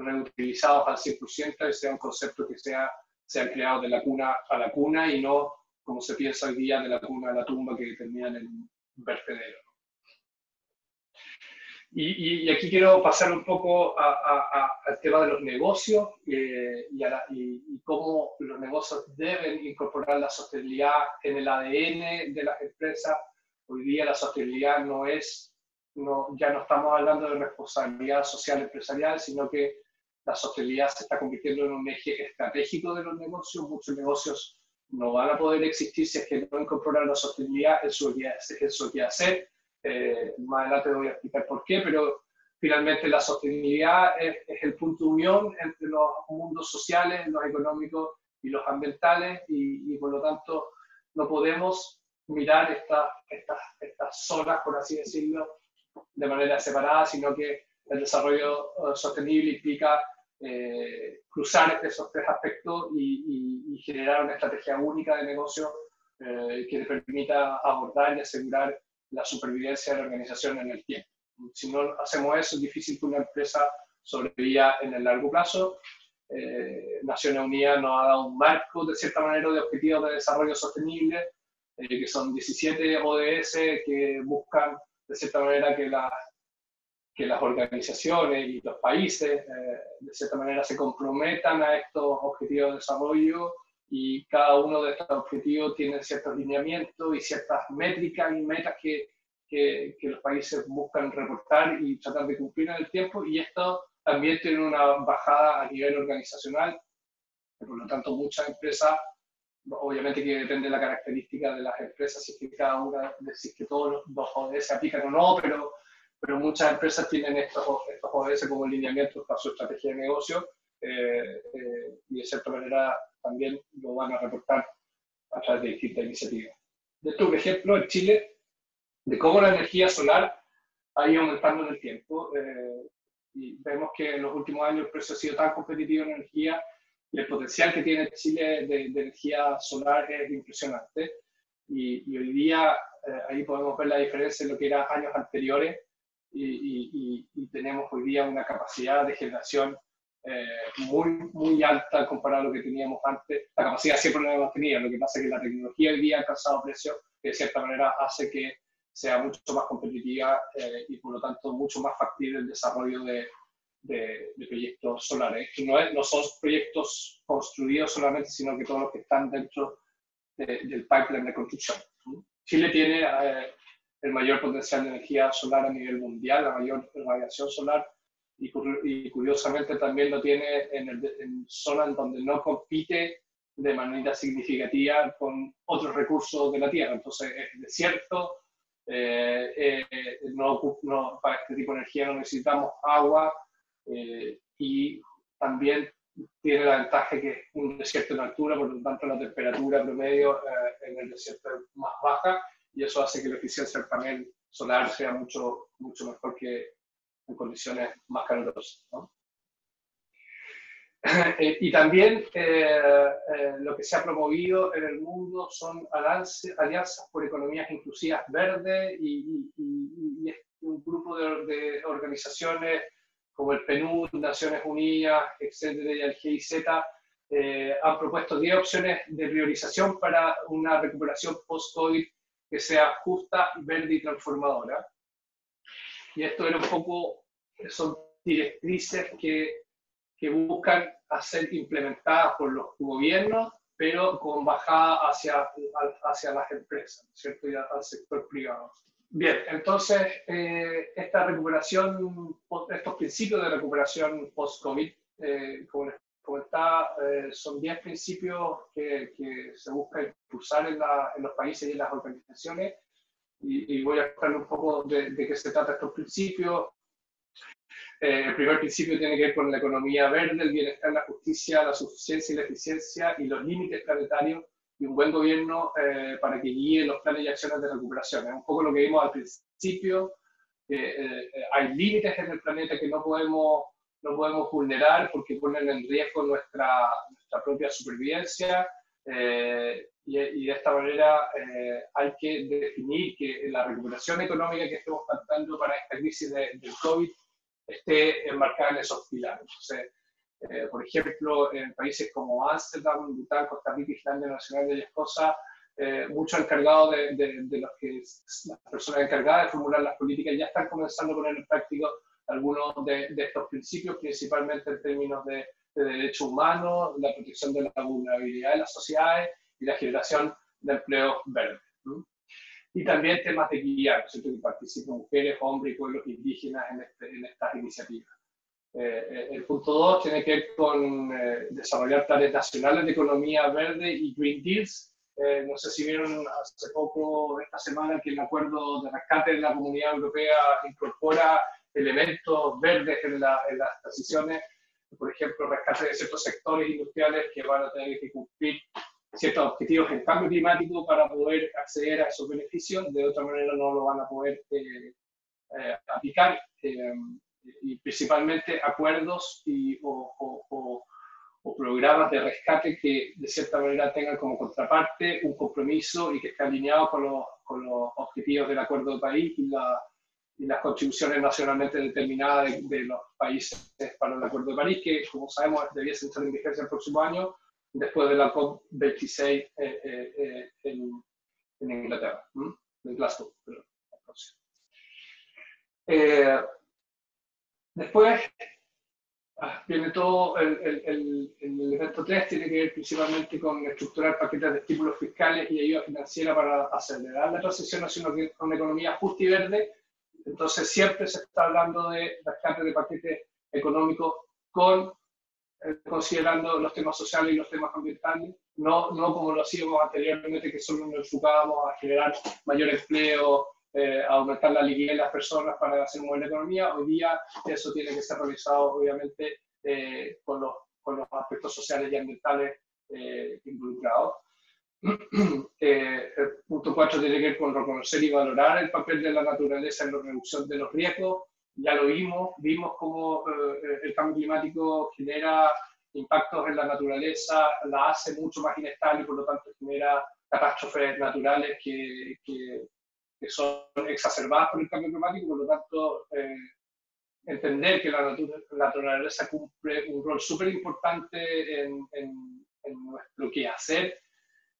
reutilizados al cien por ciento, y sea un concepto que sea, sea creado de la cuna a la cuna y no, como se piensa hoy día, de la cuna a la tumba que termina en el vertedero. Y, y, y aquí quiero pasar un poco a, a, a, al tema de los negocios eh, y, a la, y, y cómo los negocios deben incorporar la sostenibilidad en el A D N de las empresas. Hoy día la sostenibilidad no es, no, ya no estamos hablando de responsabilidad social empresarial, sino que la sostenibilidad se está convirtiendo en un eje estratégico de los negocios. Muchos negocios no van a poder existir si es que no incorporan la sostenibilidad en su quehacer. Eh, más adelante voy a explicar por qué, pero finalmente la sostenibilidad es, es el punto de unión entre los mundos sociales, los económicos y los ambientales, y, y por lo tanto no podemos mirar esta, esta, estas zonas, por así decirlo, de manera separada, sino que el desarrollo uh, sostenible implica eh, cruzar esos tres aspectos y, y, y generar una estrategia única de negocio eh, que le permita abordar y asegurar la supervivencia de la organización en el tiempo. Si no hacemos eso, es difícil que una empresa sobreviva en el largo plazo. Eh, Naciones Unidas nos ha dado un marco, de cierta manera, de objetivos de desarrollo sostenible, eh, que son diecisiete O D S que buscan, de cierta manera, que, la, que las organizaciones y los países, eh, de cierta manera, se comprometan a estos objetivos de desarrollo, y cada uno de estos objetivos tiene ciertos lineamientos y ciertas métricas y metas que, que, que los países buscan reportar y tratar de cumplir en el tiempo, y esto también tiene una bajada a nivel organizacional, y por lo tanto muchas empresas, obviamente que depende de la característica de las empresas, si es que cada una, si es que todos los O D S se aplican o no, pero, pero muchas empresas tienen estos, estos O D S como lineamientos para su estrategia de negocio, eh, eh, y de cierta manera también lo van a reportar a través de distintas iniciativas. De esto, un ejemplo en Chile de cómo la energía solar ha ido aumentando en el tiempo, eh, y vemos que en los últimos años el precio ha sido tan competitivo en energía, y el potencial que tiene Chile de, de energía solar es impresionante. Y, y hoy día eh, ahí podemos ver la diferencia en lo que eran años anteriores, y, y, y, y tenemos hoy día una capacidad de generación eh, muy, muy alta comparada a lo que teníamos antes. La capacidad siempre la hemos tenido, lo que pasa es que la tecnología hoy día ha alcanzado precios que de cierta manera hace que sea mucho más competitiva eh, y por lo tanto mucho más factible el desarrollo de De, de proyectos solares, que no, es, no son proyectos construidos solamente, sino que todos los que están dentro de, del pipeline de construcción. Chile tiene eh, el mayor potencial de energía solar a nivel mundial, la mayor radiación solar, y, y curiosamente también lo tiene en, el, en zonas donde no compite de manera significativa con otros recursos de la Tierra. Entonces, es desierto, eh, eh, no, no, para este tipo de energía no necesitamos agua, eh, y también tiene la ventaja que es un desierto en altura, por lo tanto la temperatura promedio eh, en el desierto es más baja, y eso hace que la eficiencia del panel solar sea mucho, mucho mejor que en condiciones más calurosas, ¿no? Y también eh, eh, lo que se ha promovido en el mundo son alianzas por economías inclusivas verdes, y, y, y, y un grupo de, de organizaciones como el P N U D, Naciones Unidas, etcétera, y el G I Z, eh, han propuesto diez opciones de priorización para una recuperación post-COVID que sea justa, verde y transformadora. Y esto era un poco, son directrices que, que buscan ser implementadas por los gobiernos, pero con bajada hacia, hacia las empresas, ¿cierto? Y al sector privado. Bien, entonces, eh, esta recuperación, estos principios de recuperación post-COVID, eh, como les comentaba, eh, son diez principios que, que se busca impulsar en, la, en los países y en las organizaciones, y, y voy a hablar un poco de, de qué se trata estos principios. Eh, el primer principio tiene que ver con la economía verde, el bienestar, la justicia, la suficiencia y la eficiencia, y los límites planetarios, y un buen gobierno eh, para que guíe los planes y acciones de recuperación. Es un poco lo que vimos al principio, eh, eh, hay límites en el planeta que no podemos, no podemos vulnerar porque ponen en riesgo nuestra, nuestra propia supervivencia, eh, y, y de esta manera eh, hay que definir que la recuperación económica que estemos planteando para esta crisis de, del COVID esté enmarcada en esos pilares. Entonces, Eh, por ejemplo, en países como Ámsterdam, Bután, Costa Rica, Islandia, Nacional y Escocia, eh, muchos encargados de, de, de los que las personas encargadas de formular las políticas ya están comenzando a poner en práctica algunos de, de estos principios, principalmente en términos de, de derechos humanos, la protección de la vulnerabilidad de las sociedades y la generación de empleos verdes, ¿no? Y también temas de guía, ¿cierto? Que participen mujeres, hombres y pueblos indígenas en, este, en estas iniciativas. Eh, el punto dos tiene que ver con eh, desarrollar planes nacionales de economía verde y Green Deals. Eh, no sé si vieron hace poco, esta semana, que el acuerdo de rescate de la Comunidad Europea incorpora elementos verdes en, la, en las decisiones, por ejemplo, rescate de ciertos sectores industriales que van a tener que cumplir ciertos objetivos en cambio climático para poder acceder a esos beneficios, de otra manera no lo van a poder eh, eh, aplicar. Eh, y principalmente acuerdos y, o, o, o, o programas de rescate que de cierta manera tengan como contraparte un compromiso y que esté alineado con los, con los objetivos del Acuerdo de París y, la, y las contribuciones nacionalmente determinadas de, de los países para el Acuerdo de París, que como sabemos debiese entrar en vigencia el próximo año, después de la COP veintiséis eh, eh, eh, en, en Inglaterra, ¿Mm? en Glasgow. Pero, eh, Después viene todo el, el, el, el elemento tres, tiene que ver principalmente con estructurar paquetes de estímulos fiscales y ayuda financiera para acelerar la transición hacia una, una economía justa y verde. Entonces siempre se está hablando de rescate de paquetes económicos con, eh, considerando los temas sociales y los temas ambientales, no, no como lo hacíamos anteriormente, que solo nos enfocábamos a generar mayor empleo, Eh, aumentar la liquidez de las personas para hacer mover la economía. Hoy día eso tiene que ser realizado obviamente eh, con, los, con los aspectos sociales y ambientales eh, involucrados. Eh, el punto cuatro tiene que ver con reconocer y valorar el papel de la naturaleza en la reducción de los riesgos. Ya lo vimos, vimos cómo eh, el cambio climático genera impactos en la naturaleza, la hace mucho más inestable y por lo tanto genera catástrofes naturales que... que que son exacerbadas por el cambio climático, por lo tanto, eh, entender que la, natura, la naturaleza cumple un rol súper importante en, en, en nuestro quehacer,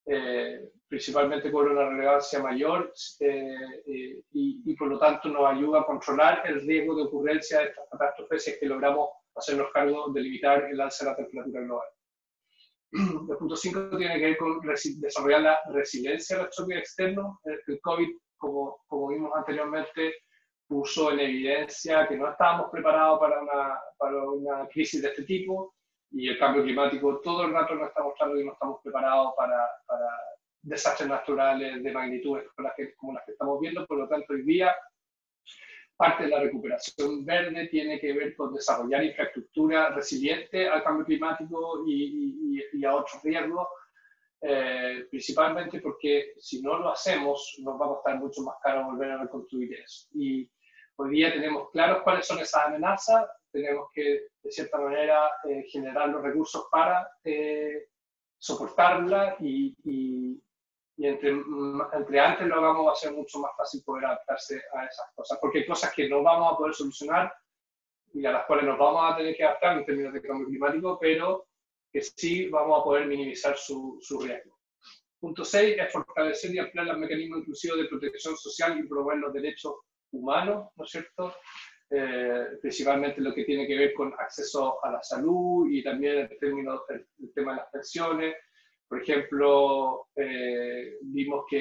eh, principalmente cobra una relevancia mayor eh, eh, y, y por lo tanto nos ayuda a controlar el riesgo de ocurrencia de estas catástrofes si es que logramos hacernos cargo de limitar el alza de la temperatura global. El punto cinco tiene que ver con desarrollar la resiliencia a los choques externos. El COVID, como, como vimos anteriormente, puso en evidencia que no estábamos preparados para una, para una crisis de este tipo, y el cambio climático todo el rato nos está mostrando que no estamos preparados para, para desastres naturales de magnitudes como las, que, como las que estamos viendo. Por lo tanto, hoy día parte de la recuperación verde tiene que ver con desarrollar infraestructura resiliente al cambio climático y, y, y a otros riesgos, eh, principalmente porque si no lo hacemos nos va a costar mucho más caro volver a reconstruir eso. Y hoy día tenemos claros cuáles son esas amenazas, tenemos que de cierta manera eh, generar los recursos para eh, soportarla y, y Y entre, entre antes lo hagamos va a ser mucho más fácil poder adaptarse a esas cosas. Porque hay cosas que no vamos a poder solucionar y a las cuales nos vamos a tener que adaptar en términos de cambio climático, pero que sí vamos a poder minimizar su, su riesgo. Punto seis es fortalecer y ampliar los mecanismos inclusivos de protección social y promover los derechos humanos, ¿no es cierto? Eh, principalmente lo que tiene que ver con acceso a la salud y también el, término, el, el tema de las pensiones. Por ejemplo, eh, vimos que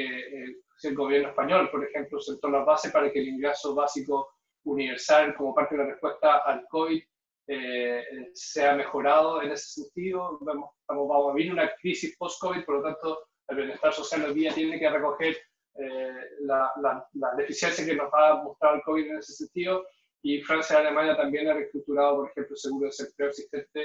el gobierno español, por ejemplo, sentó las bases para que el ingreso básico universal, como parte de la respuesta al COVID, eh, sea mejorado en ese sentido. Vamos, vamos, vamos a vivir una crisis post-COVID, por lo tanto, el bienestar social hoy día tiene que recoger eh, la, la, la deficiencia que nos ha mostrado el COVID en ese sentido. Y Francia y Alemania también han reestructurado, por ejemplo, el seguro de desempleo existente,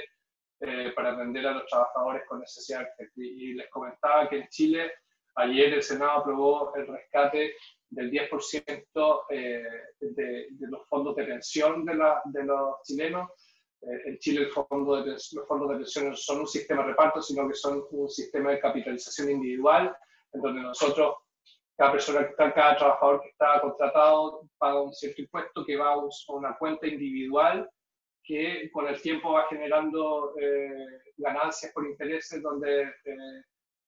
Eh, para atender a los trabajadores con necesidad. Y, y les comentaba que en Chile, ayer el Senado aprobó el rescate del diez por ciento eh, de, de los fondos de pensión de, la, de los chilenos. Eh, en Chile el fondo de, los fondos de pensión no son un sistema de reparto, sino que son un sistema de capitalización individual, en donde nosotros, cada persona, cada trabajador que está contratado, paga un cierto impuesto que va a una cuenta individual, que con el tiempo va generando eh, ganancias por intereses, donde eh,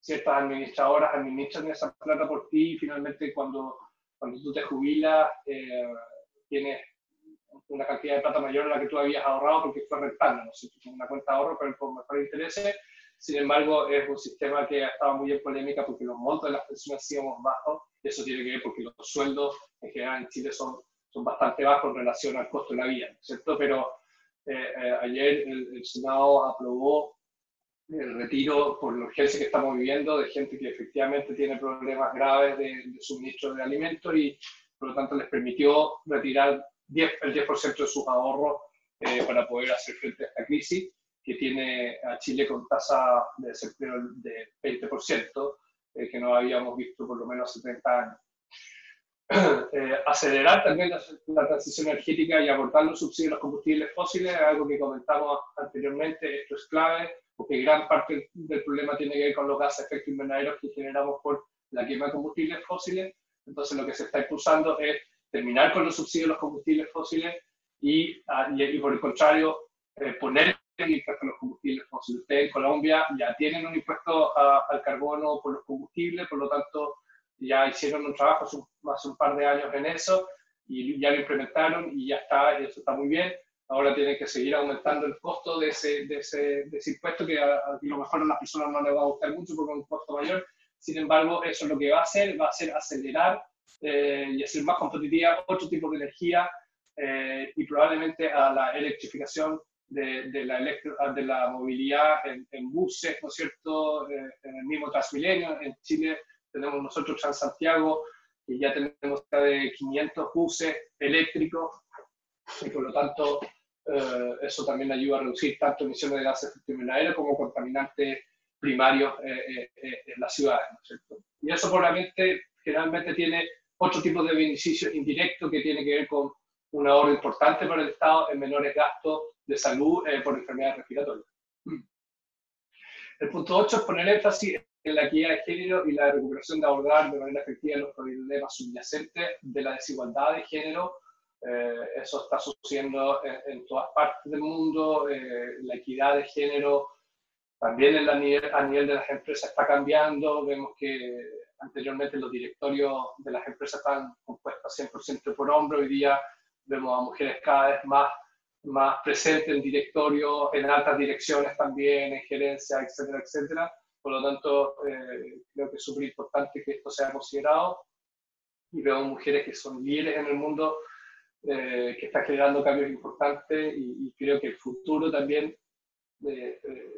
ciertas administradoras administran esa plata por ti, y finalmente cuando, cuando tú te jubilas eh, tienes una cantidad de plata mayor a la que tú habías ahorrado porque fue rentando, ¿no? Si tú tienes una cuenta de ahorro pero con mejores intereses. Sin embargo, es un sistema que ha estado muy en polémica porque los montos de las pensiones han sido más bajos, y eso tiene que ver porque los sueldos en general en Chile son, son bastante bajos en relación al costo de la vida, ¿cierto? Pero Eh, eh, ayer el, el Senado aprobó el retiro por la urgencia que estamos viviendo de gente que efectivamente tiene problemas graves de, de suministro de alimentos, y por lo tanto les permitió retirar diez, el diez por ciento de sus ahorros eh, para poder hacer frente a esta crisis que tiene a Chile con tasa de desempleo de veinte por ciento, eh, que no habíamos visto por lo menos hace treinta años. Eh, acelerar también la, la transición energética y abordar los subsidios a los combustibles fósiles, algo que comentamos anteriormente. Esto es clave porque gran parte del problema tiene que ver con los gases de efecto invernadero que generamos por la quema de combustibles fósiles. Entonces lo que se está impulsando es terminar con los subsidios a los combustibles fósiles y, y, y por el contrario eh, poner el impuesto a los combustibles fósiles. Ustedes en Colombia ya tienen un impuesto a, al carbono por los combustibles, por lo tanto ya hicieron un trabajo hace un par de años en eso y ya lo implementaron y ya está, y eso está muy bien. Ahora tienen que seguir aumentando el costo de ese, de ese, de ese impuesto, que a, a lo mejor a las personas no les va a gustar mucho porque es un costo mayor. Sin embargo, eso es lo que va a hacer, va a hacer acelerar eh, y hacer más competitiva otro tipo de energía eh, y probablemente a la electrificación de, de, la, electro, de la movilidad en, en buses, ¿no es cierto? Eh, en el mismo Transmilenio en Chile. Tenemos nosotros Transantiago, y ya tenemos cerca de quinientos buses eléctricos, y por lo tanto eh, eso también ayuda a reducir tanto emisiones de gases de efecto invernadero como contaminantes primarios eh, eh, en las ciudades, ¿no es cierto? Y eso probablemente generalmente tiene otro tipo de beneficios indirectos que tiene que ver con un ahorro importante para el Estado en menores gastos de salud eh, por enfermedades respiratorias. El punto ocho es poner énfasis en la equidad de género y la recuperación de abordar de manera efectiva los problemas subyacentes de la desigualdad de género. Eh, eso está sucediendo en, en todas partes del mundo. Eh, la equidad de género también en la nivel, a nivel de las empresas está cambiando. Vemos que anteriormente los directorios de las empresas están compuestos cien por ciento por hombres. Hoy día vemos a mujeres cada vez más más presente en directorios, en altas direcciones también, en gerencia, etcétera, etcétera. Por lo tanto, eh, creo que es súper importante que esto sea considerado. Y veo mujeres que son líderes en el mundo, eh, que están generando cambios importantes, y, y creo que el futuro también, eh, eh,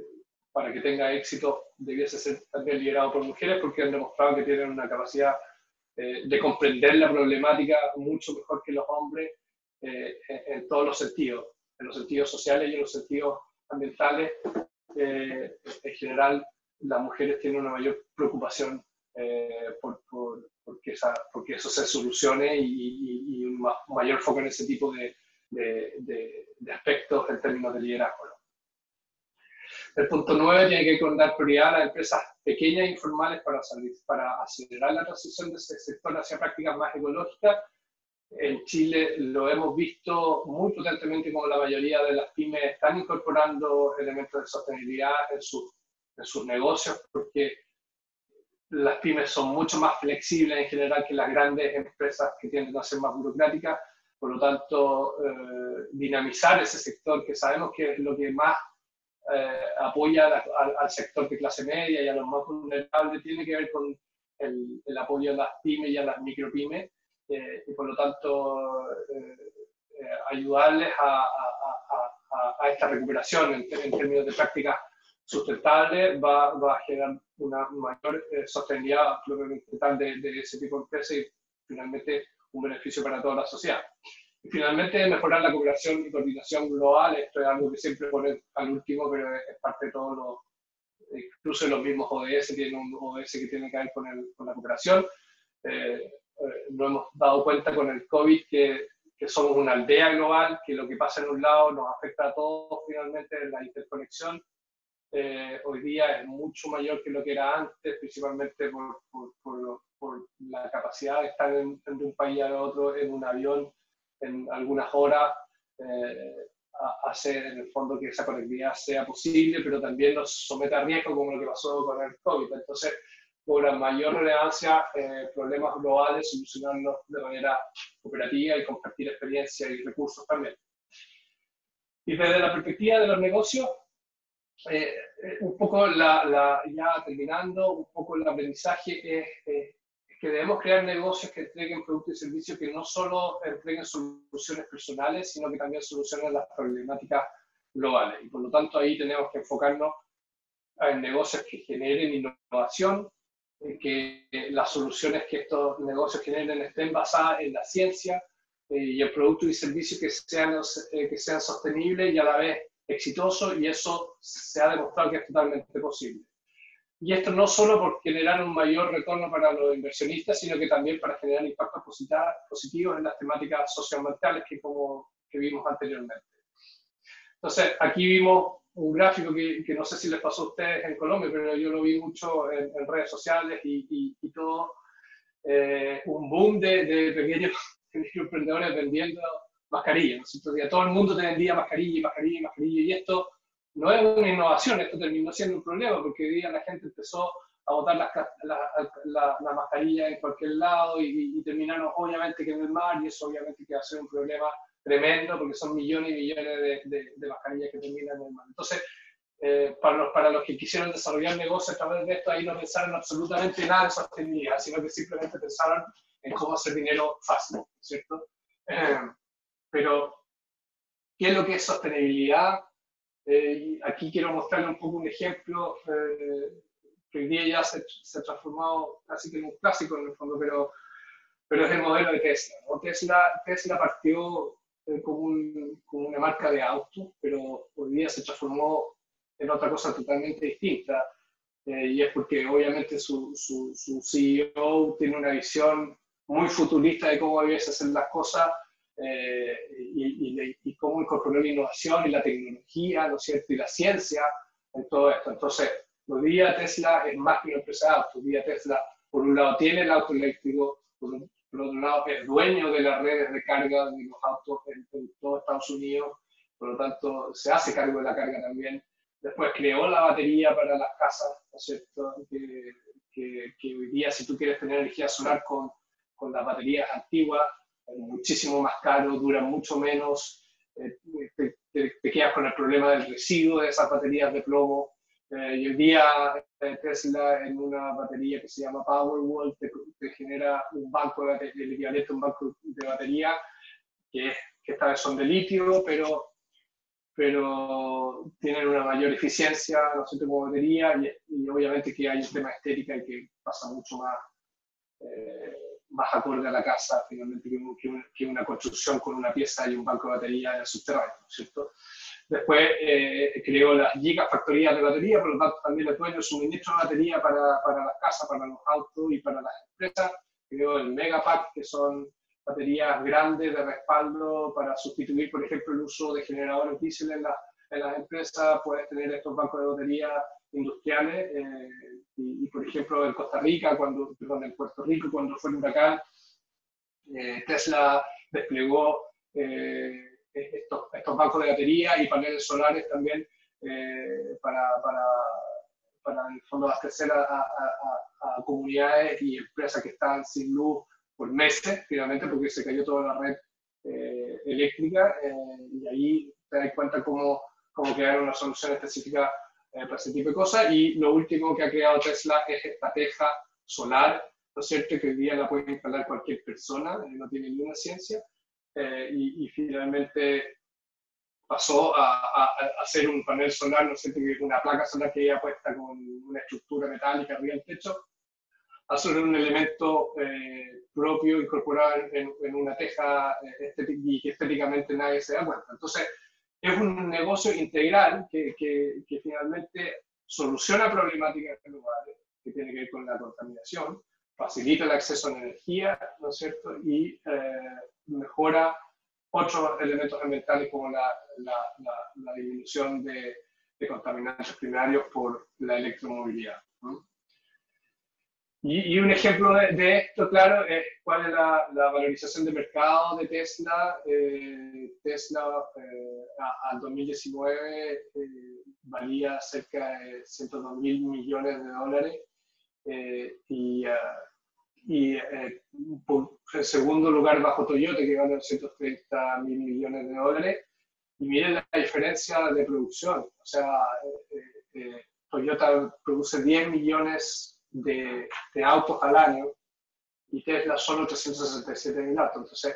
para que tenga éxito, debiese ser también liderado por mujeres, porque han demostrado que tienen una capacidad eh, de comprender la problemática mucho mejor que los hombres, eh, en, en todos los sentidos, en los sentidos sociales y en los sentidos ambientales. Eh, en general, las mujeres tienen una mayor preocupación eh, por, por Porque, esa, porque eso se solucione, y, y, y un ma mayor foco en ese tipo de, de, de, de aspectos en términos de liderazgo, ¿no? El punto nueve tiene que ver con dar prioridad a las empresas pequeñas e informales para, salir, para acelerar la transición de ese sector hacia prácticas más ecológicas. En Chile lo hemos visto muy potentemente, como la mayoría de las pymes están incorporando elementos de sostenibilidad en sus, en sus negocios, porque las pymes son mucho más flexibles en general que las grandes empresas, que tienden a ser más burocráticas. Por lo tanto, eh, dinamizar ese sector, que sabemos que es lo que más eh, apoya la, al, al sector de clase media y a los más vulnerables, tiene que ver con el, el apoyo a las pymes y a las micropymes, eh, y por lo tanto eh, eh, ayudarles a, a, a, a esta recuperación en, en términos de prácticas sustentable, va, va a generar una mayor eh, sostenibilidad total de, de ese tipo de empresas, y finalmente un beneficio para toda la sociedad. Y finalmente, mejorar la cooperación y coordinación global. Esto es algo que siempre ponen al último, pero es, es parte de todos los, incluso los mismos O D S, tienen un O D S que tiene que ver con, el, con la cooperación. Eh, eh, nos hemos dado cuenta con el COVID que, que somos una aldea global, que lo que pasa en un lado nos afecta a todos finalmente, en la interconexión. Eh, hoy día es mucho mayor que lo que era antes, principalmente por, por, por, por la capacidad de estar en, de un país a otro en un avión en algunas horas, eh, hacer en el fondo que esa conectividad sea posible, pero también nos somete a riesgo, como lo que pasó con el COVID. Entonces, cobra mayor relevancia eh, problemas globales, solucionarlos de manera cooperativa y compartir experiencia y recursos también. Y desde la perspectiva de los negocios, Eh, eh, un poco, la, la, ya terminando, un poco el aprendizaje es, eh, es que debemos crear negocios que entreguen productos y servicios que no solo entreguen soluciones personales, sino que también solucionen las problemáticas globales. Y por lo tanto ahí tenemos que enfocarnos en negocios que generen innovación, eh, que eh, las soluciones que estos negocios generen estén basadas en la ciencia, eh, y en productos y servicios que sean, eh, que sean sostenibles y a la vez exitoso, y eso se ha demostrado que es totalmente posible. Y esto no solo por generar un mayor retorno para los inversionistas, sino que también para generar impactos positivos en las temáticas socioambientales que, como, que vimos anteriormente. Entonces, aquí vimos un gráfico que, que no sé si les pasó a ustedes en Colombia, pero yo lo vi mucho en, en redes sociales y, y, y todo, eh, un boom de, de pequeños emprendedores vendiendo mascarilla, ¿no? Ya todo el mundo te vendía mascarilla y mascarilla y mascarilla, y esto no es una innovación, esto terminó siendo un problema, porque hoy día la gente empezó a botar las la, la, la mascarillas en cualquier lado, y, y terminaron obviamente que en el mar, y eso obviamente que va a ser un problema tremendo, porque son millones y millones de, de, de mascarillas que terminan en el mar. Entonces, eh, para, los, para los que quisieron desarrollar negocios a través de esto, ahí no pensaron absolutamente nada de sostenibilidad, sino que simplemente pensaron en cómo hacer dinero fácil, ¿cierto? Eh, Pero, ¿qué es lo que es sostenibilidad? Eh, aquí quiero mostrarle un poco un ejemplo, eh, que hoy día ya se, se ha transformado casi que en un clásico en el fondo, pero, pero es el modelo de Tesla, ¿no? Tesla, Tesla partió eh, como, un, como una marca de autos, pero hoy día se transformó en otra cosa totalmente distinta. Eh, y es porque obviamente su, su, su C E O tiene una visión muy futurista de cómo debes hacer las cosas, Eh, y, y, y cómo incorporar la innovación y la tecnología, ¿no es cierto?, y la ciencia en todo esto. Entonces, hoy día Tesla es más que una empresa de autos. Hoy día Tesla, por un lado, tiene el auto eléctrico, por, un, por otro lado, es dueño de las redes de carga de los autos en, en todo Estados Unidos, por lo tanto, se hace cargo de la carga también. Después creó la batería para las casas, ¿no es cierto?, que, que, que hoy día, si tú quieres tener energía solar con, con las baterías antiguas, muchísimo más caro, duran mucho menos, eh, te, te, te quedas con el problema del residuo de esas baterías de plomo. Eh, y hoy día eh, Tesla, en una batería que se llama Powerwall, te, te genera un banco de batería, el equivalente a un banco de batería, que, es, que esta vez son de litio, pero, pero tienen una mayor eficiencia, no sé, como batería, y, y obviamente que hay un tema estética y que pasa mucho más, eh, más acorde a la casa, finalmente, que, que, una, que una construcción con una pieza y un banco de batería en el subterráneo, ¿no es cierto? Después eh, creó las gigafactorías de batería, por lo tanto también el dueño suministro de batería para, para las casas, para los autos y para las empresas. Creó el megapack, que son baterías grandes de respaldo para sustituir, por ejemplo, el uso de generadores diésel en, la, en las empresas. Puedes tener estos bancos de batería industriales eh, y, y, por ejemplo, en Costa Rica, cuando, perdón, en Puerto Rico, cuando fue el huracán, eh, Tesla desplegó Eh, Estos, estos bancos de batería y paneles solares también eh, para, para, para en el fondo abastecer a, a, a, a comunidades y empresas que están sin luz por meses, finalmente, porque se cayó toda la red eh, eléctrica eh, y ahí te das cuenta cómo, cómo crear una solución específica eh, para ese tipo de cosas. Y lo último que ha creado Tesla es esta teja solar, ¿no es cierto?, que hoy día la puede instalar cualquier persona, eh, no tiene ninguna ciencia. Eh, y, y finalmente pasó a, a, a hacer un panel solar, no sé, una placa solar que ella puesta con una estructura metálica arriba del techo, a ser un elemento eh, propio incorporado en, en una teja estética, y que estéticamente nadie se da cuenta. Entonces, es un negocio integral que, que, que finalmente soluciona problemáticas en lugares que tienen que ver con la contaminación, facilita el acceso a la energía, ¿no es cierto?, y eh, mejora otros elementos ambientales como la, la, la, la disminución de, de contaminantes primarios por la electromovilidad, ¿no? Y, y un ejemplo de, de esto, claro, es cuál es la, la valorización de mercado de Tesla. Eh, Tesla eh, a, al dos mil diecinueve eh, valía cerca de ciento dos mil millones de dólares eh, y... Uh, Y eh, por, en segundo lugar, bajo Toyota, que vale doscientos treinta mil millones de dólares. Y miren la diferencia de producción. O sea, eh, eh, Toyota produce diez millones de, de autos al año y Tesla solo trescientos sesenta y siete mil autos. Entonces,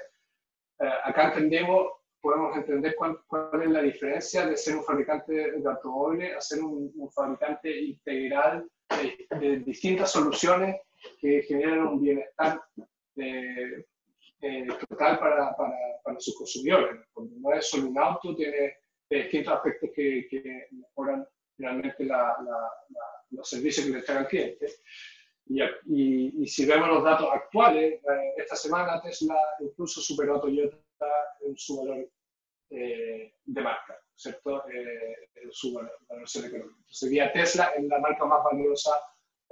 eh, acá entendemos, podemos entender cuál, cuál es la diferencia de ser un fabricante de automóviles a ser un, un fabricante integral de, de distintas soluciones que generan un bienestar eh, eh, total para, para, para sus consumidores. No es solo un auto, tiene distintos aspectos que, que mejoran realmente la, la, la, los servicios que le entregan al cliente. Y, y, y si vemos los datos actuales, eh, esta semana Tesla incluso superó a Toyota en su valor eh, de marca, ¿cierto? Eh, en su valor, valoración económica. Sería Tesla en la marca más valiosa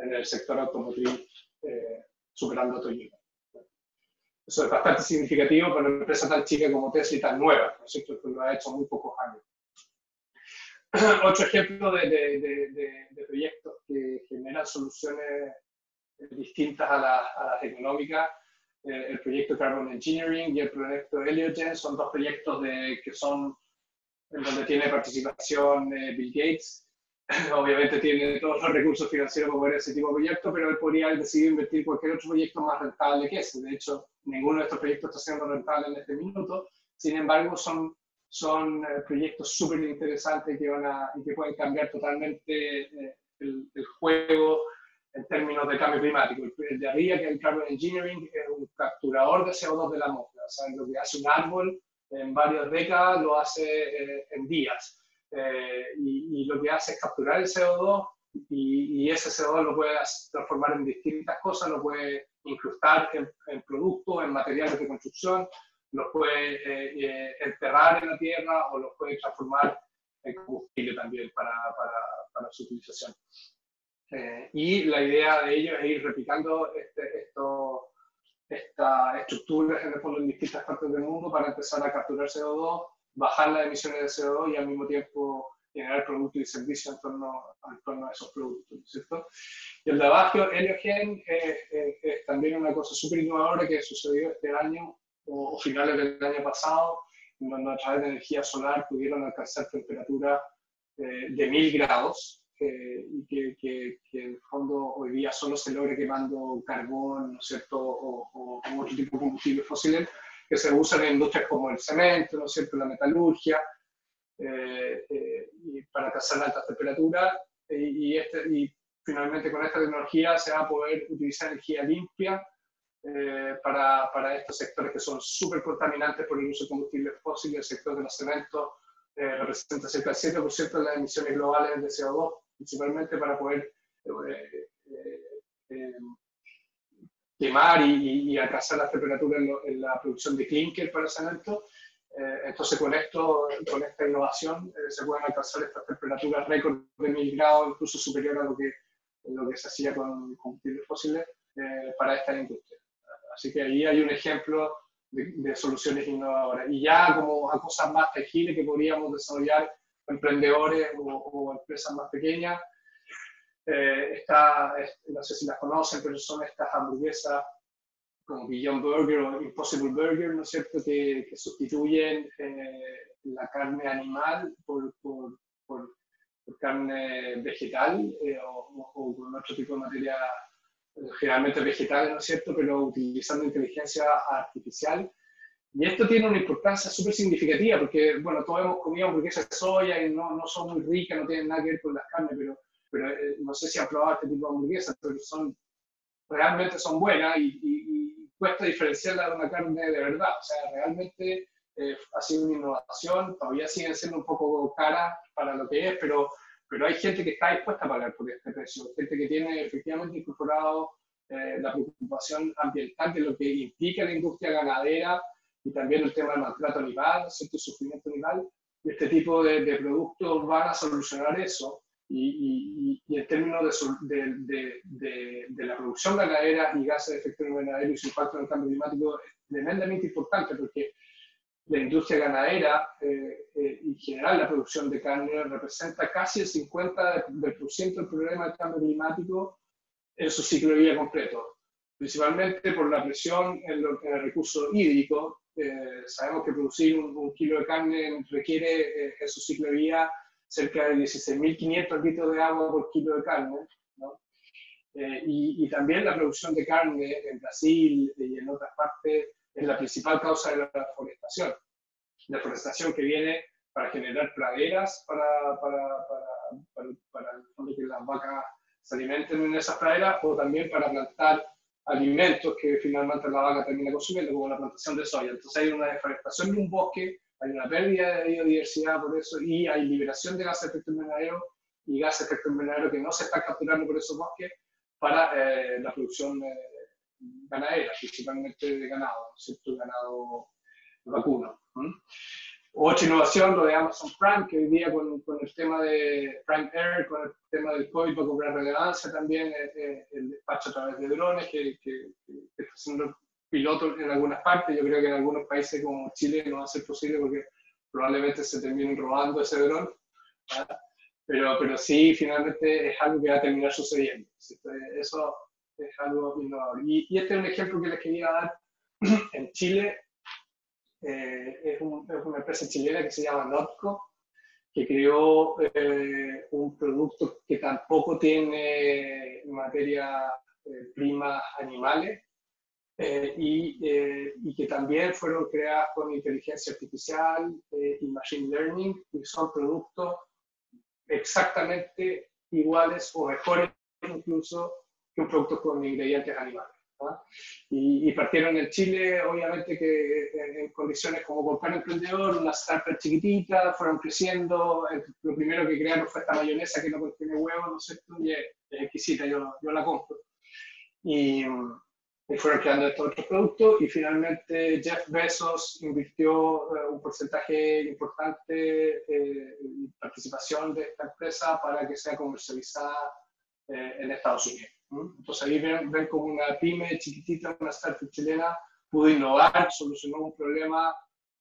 en el sector automotriz, eh, superando a Toyota. Eso es bastante significativo para una empresa tan chica como Tesla y tan nueva, ¿no es cierto?, que lo ha hecho muy pocos años. Otro ejemplo de, de, de, de, de proyectos que generan soluciones distintas a, la, a las económicas, eh, el proyecto Carbon Engineering y el proyecto Heliogen, son dos proyectos de, que son, en donde tiene participación eh, Bill Gates. Obviamente tiene todos los recursos financieros para poder ese tipo de proyectos, pero él podría decidir invertir cualquier otro proyecto más rentable que ese. De hecho, ninguno de estos proyectos está siendo rentable en este minuto. Sin embargo, son, son proyectos súper interesantes que, van a, y que pueden cambiar totalmente eh, el, el juego en términos de cambio climático. El de arriba, que es el Carbon Engineering, es un capturador de C O dos de la atmósfera. O sea, lo que hace un árbol en varias décadas lo hace eh, en días. Eh, y, y lo que hace es capturar el C O dos y, y ese C O dos lo puede transformar en distintas cosas, lo puede incrustar en, en productos, en materiales de construcción, los puede eh, eh, enterrar en la tierra o los puede transformar en combustible también para, para, para su utilización. Eh, y la idea de ello es ir replicando este, esto, esta estructura en el fondo en distintas partes del mundo para empezar a capturar C O dos, bajar las emisiones de C O dos y al mismo tiempo generar productos y servicios en torno, en torno a esos productos, ¿cierto? Y el de abajo, Heliogen, es, es, es también una cosa súper innovadora que sucedió este año o, o finales del año pasado, cuando a través de energía solar pudieron alcanzar temperaturas eh, de mil grados, eh, y que, que, que en el fondo hoy día solo se logra quemando carbón, ¿no es cierto?, o, o, o otro tipo de combustibles fósiles que se usan en industrias como el cemento, ¿no es cierto?, la metalurgia, eh, eh, y para alcanzar altas temperaturas, y, y, este, y finalmente con esta tecnología se va a poder utilizar energía limpia Eh, para, para estos sectores que son súper contaminantes por el uso de combustibles fósiles. El sector de los cementos eh, representa cerca del siete por ciento de las emisiones globales de C O dos, principalmente para poder eh, eh, eh, quemar y, y alcanzar las temperaturas en, lo, en la producción de clinker para cemento. Eh, entonces con esto, con esta innovación eh, se pueden alcanzar estas temperaturas récord de mil grados, incluso superior a lo que, lo que se hacía con combustibles fósiles eh, para esta industria. Así que ahí hay un ejemplo de, de soluciones innovadoras. Y ya como a cosas más tangibles que podríamos desarrollar emprendedores o, o empresas más pequeñas, eh, está, no sé si las conocen, pero son estas hamburguesas como Beyond Burger o Impossible Burger, ¿no es cierto?, que, que sustituyen eh, la carne animal por, por, por, por carne vegetal eh, o, o con otro tipo de materia generalmente vegetales, ¿no es cierto?, pero utilizando inteligencia artificial. Y esto tiene una importancia súper significativa, porque, bueno, todos hemos comido hamburguesas de soya y no, no son muy ricas, no tienen nada que ver con las carnes, pero, pero eh, no sé si han probado este tipo de hamburguesas, pero son, realmente son buenas y, y, y cuesta diferenciarlas de una carne de verdad. O sea, realmente eh, ha sido una innovación, todavía siguen siendo un poco caras para lo que es, pero... pero hay gente que está dispuesta a pagar por este precio, gente que tiene efectivamente incorporado eh, la preocupación ambiental de lo que implica la industria ganadera y también el tema del maltrato animal, cierto sufrimiento animal. Este tipo de, de productos van a solucionar eso y, y, y en términos de, de, de, de, de la producción ganadera y gases de efecto invernadero y su impacto en el cambio climático es tremendamente importante porque la industria ganadera eh, eh, y en general la producción de carne representa casi el cincuenta por ciento del problema del cambio climático en su ciclo de vida completo, principalmente por la presión en, lo, en el recurso hídrico. Eh, sabemos que producir un, un kilo de carne requiere eh, en su ciclo de vida cerca de dieciséis mil quinientos litros de agua por kilo de carne, ¿no? Eh, y, y también la producción de carne en Brasil y en otras partes es la principal causa de la deforestación. La deforestación que viene para generar praderas, para, para, para, para, para que las vacas se alimenten en esas praderas, o también para plantar alimentos que finalmente la vaca termina consumiendo, como la plantación de soya. Entonces hay una deforestación de un bosque, hay una pérdida de biodiversidad por eso, y hay liberación de gases de efecto invernadero y gases de efecto invernadero que no se están capturando por esos bosques para eh, la producción eh, ganadera, principalmente de ganado, ¿cierto?, ganado vacuno. ¿Mm? Otra innovación, lo de Amazon Prime, que hoy día con, con el tema de Prime Air, con el tema del COVID va a cobrar relevancia también, eh, el despacho a través de drones, que, que, que está siendo piloto en algunas partes. Yo creo que en algunos países como Chile no va a ser posible porque probablemente se terminen robando ese dron, pero, pero sí, finalmente es algo que va a terminar sucediendo, ¿cierto? Eso es algo innovador. Y, y este es un ejemplo que les quería dar en Chile. Eh, es, un, es una empresa chilena que se llama NotCo, que creó eh, un producto que tampoco tiene materia eh, prima animales eh, y, eh, y que también fueron creadas con inteligencia artificial eh, y machine learning, y son productos exactamente iguales o mejores incluso que un producto con ingredientes animales, ¿no? Y, y partieron en Chile, obviamente que en, en condiciones como comprar emprendedor, una startup chiquitita, fueron creciendo. El, lo primero que crearon fue esta mayonesa que no contiene huevos, ¿no es cierto? Y es, es exquisita, yo, yo la compro. Y, y fueron creando estos otros productos y finalmente Jeff Bezos invirtió eh, un porcentaje importante eh, en participación de esta empresa para que sea comercializada eh, en Estados Unidos. Entonces ahí ven, ven como una pyme chiquitita, una startup chilena, pudo innovar, solucionó un problema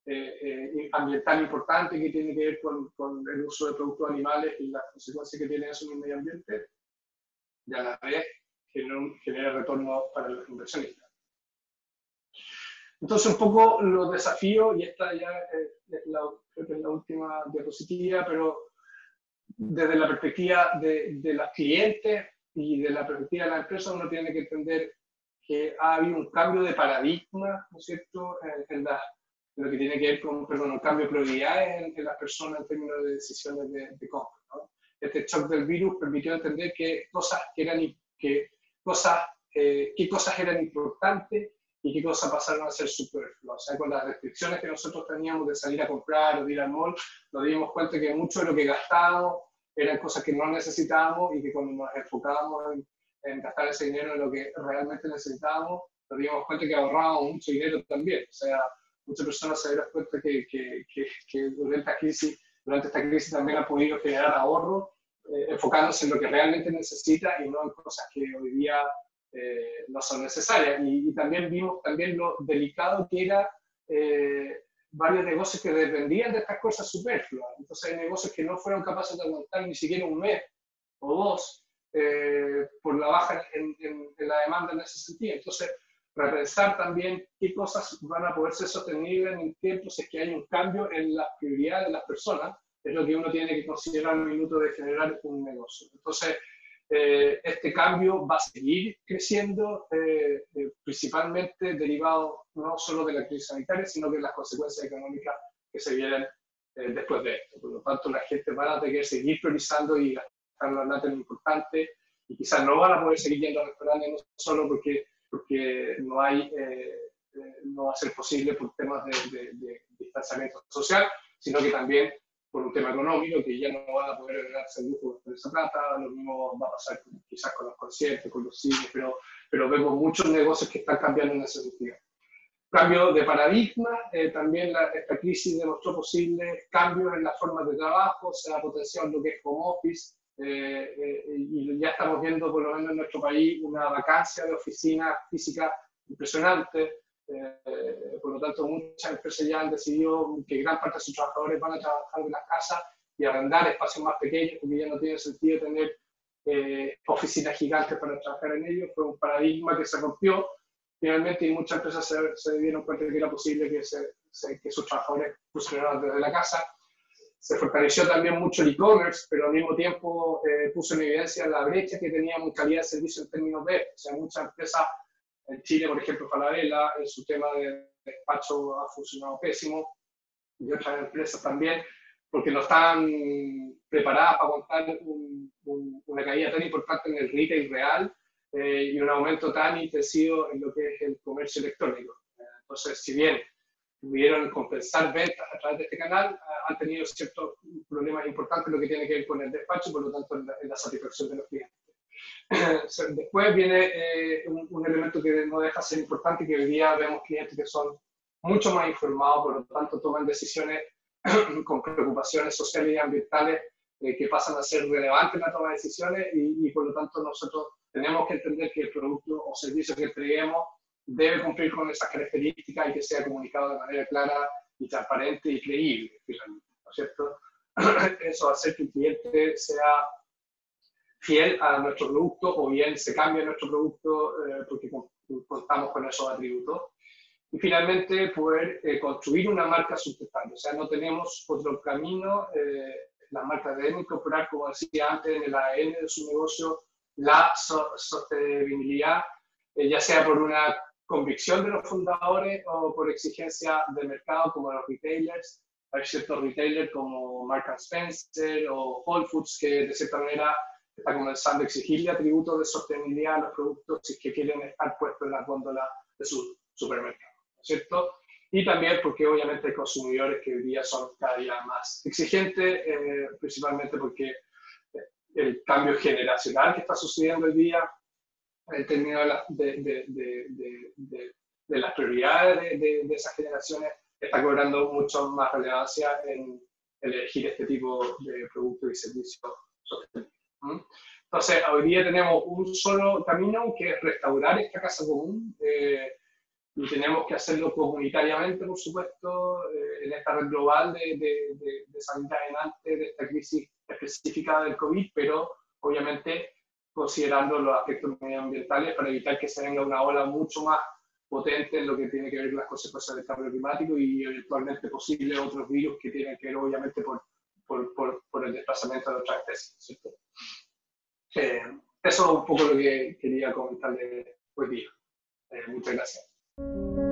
eh, eh, ambiental importante que tiene que ver con, con el uso de productos animales y las consecuencias que tiene eso en el medio ambiente, y a la vez genera, genera retorno para los inversionistas. Entonces, un poco los desafíos, y esta ya es la, es la última diapositiva, pero desde la perspectiva de, de los clientes y de la perspectiva de las empresas, uno tiene que entender que ha habido un cambio de paradigma, ¿no es cierto?, en, en, la, en lo que tiene que ver con, perdón, un cambio de prioridades en, en las personas en términos de decisiones de, de compra, ¿no? Este shock del virus permitió entender qué cosas eran, que cosas, eh, qué cosas eran importantes y qué cosas pasaron a ser superfluas. O sea, con las restricciones que nosotros teníamos de salir a comprar o de ir al mall, nos dimos cuenta que mucho de lo que gastábamos eran cosas que no necesitábamos, y que cuando nos enfocábamos en, en gastar ese dinero en lo que realmente necesitábamos, nos dimos cuenta que ahorrábamos mucho dinero también. O sea, muchas personas se dieron cuenta que, que, que, que durante esta crisis Durante esta crisis también ha podido generar ahorro, eh, enfocándose en lo que realmente necesita y no en cosas que hoy día eh, no son necesarias. Y, y también vimos también lo delicado que era eh, varios negocios que dependían de estas cosas superfluas. Entonces hay negocios que no fueron capaces de aguantar ni siquiera un mes o dos eh, por la baja en, en, en la demanda en ese sentido. Entonces, repensar también qué cosas van a poder ser sostenibles en el tiempo si es que hay un cambio en las prioridades de las personas, es lo que uno tiene que considerar al minuto de generar un negocio. Entonces, eh, este cambio va a seguir creciendo, eh, eh, principalmente derivado no solo de la crisis sanitaria, sino de las consecuencias económicas que se vienen eh, después de esto. Por lo tanto, la gente va a tener que seguir priorizando y gastar la plata en lo importante, y quizás no van a poder seguir yendo a restaurantes, no solo porque porque no, hay, eh, eh, no va a ser posible por temas de, de, de distanciamiento social, sino que también por un tema económico, que ya no van a poder ganarse el lujo de esa plata. Lo mismo va a pasar con, quizás con los conciertos, con los cines, pero, pero vemos muchos negocios que están cambiando en ese sentido. Cambio de paradigma, eh, también la, esta crisis demostró posibles cambios en las formas de trabajo, se ha potenciado lo que es home office, Eh, eh, y ya estamos viendo, por lo menos en nuestro país, una vacancia de oficinas físicas impresionante. Eh, por lo tanto, muchas empresas ya han decidido que gran parte de sus trabajadores van a trabajar en las casas y arrendar espacios más pequeños, porque ya no tiene sentido tener eh, oficinas gigantes para trabajar en ellos. Fue un paradigma que se rompió finalmente, y muchas empresas se, se dieron cuenta de que era posible que, se, se, que sus trabajadores funcionaran desde la casa. Se fortaleció también mucho el e-commerce, pero al mismo tiempo eh, puso en evidencia la brecha que tenía en calidad de servicio en términos de, o sea, muchas empresas en Chile, por ejemplo, Falabella, en su tema de despacho ha funcionado pésimo, y otras empresas también, porque no están preparadas para aguantar un, un, una caída tan importante en el retail real eh, y un aumento tan intensivo en lo que es el comercio electrónico. Entonces, si bien pudieron compensar ventas a través de este canal, han tenido ciertos problemas importantes lo que tiene que ver con el despacho, por lo tanto en la, en la satisfacción de los clientes. Después viene eh, un, un elemento que no deja de ser importante, que hoy día vemos clientes que son mucho más informados, por lo tanto toman decisiones con preocupaciones sociales y ambientales eh, que pasan a ser relevantes en la toma de decisiones, y, y por lo tanto nosotros tenemos que entender que el producto o servicio que entreguemos debe cumplir con esas características y que sea comunicado de manera clara y transparente y creíble, finalmente, ¿no es cierto? Eso hace que el cliente sea fiel a nuestro producto, o bien se cambie nuestro producto eh, porque contamos con esos atributos. Y finalmente, poder eh, construir una marca sustentable. O sea, no tenemos otro camino. Eh, las marcas deben incorporar, como decía antes, en el A D N de su negocio, la so sostenibilidad, eh, ya sea por una convicción de los fundadores o por exigencia de mercado, como los retailers. Hay ciertos retailers como Mark and Spencer o Whole Foods que de cierta manera está comenzando a exigirle atributos de sostenibilidad a los productos que quieren estar puestos en las góndolas de sus supermercados, ¿no es cierto? Y también porque obviamente hay consumidores que hoy día son cada día más exigentes, eh, principalmente porque el cambio generacional que está sucediendo hoy día en términos de, de, de, de, de, de, de las prioridades de, de, de esas generaciones, está cobrando mucho más relevancia en elegir este tipo de productos y servicios sostenibles. Entonces, hoy día tenemos un solo camino, que es restaurar esta casa común, eh, y tenemos que hacerlo comunitariamente, por supuesto, eh, en esta red global de, de, de, de salir adelante de esta crisis específica del COVID, pero obviamente considerando los aspectos medioambientales para evitar que se venga una ola mucho más potente en lo que tiene que ver con las consecuencias del cambio climático y eventualmente posibles otros virus que tienen que ver obviamente por, por, por, por el desplazamiento de otras especies, ¿cierto? Eh, eso es un poco lo que quería comentarles hoy día. Eh, muchas gracias.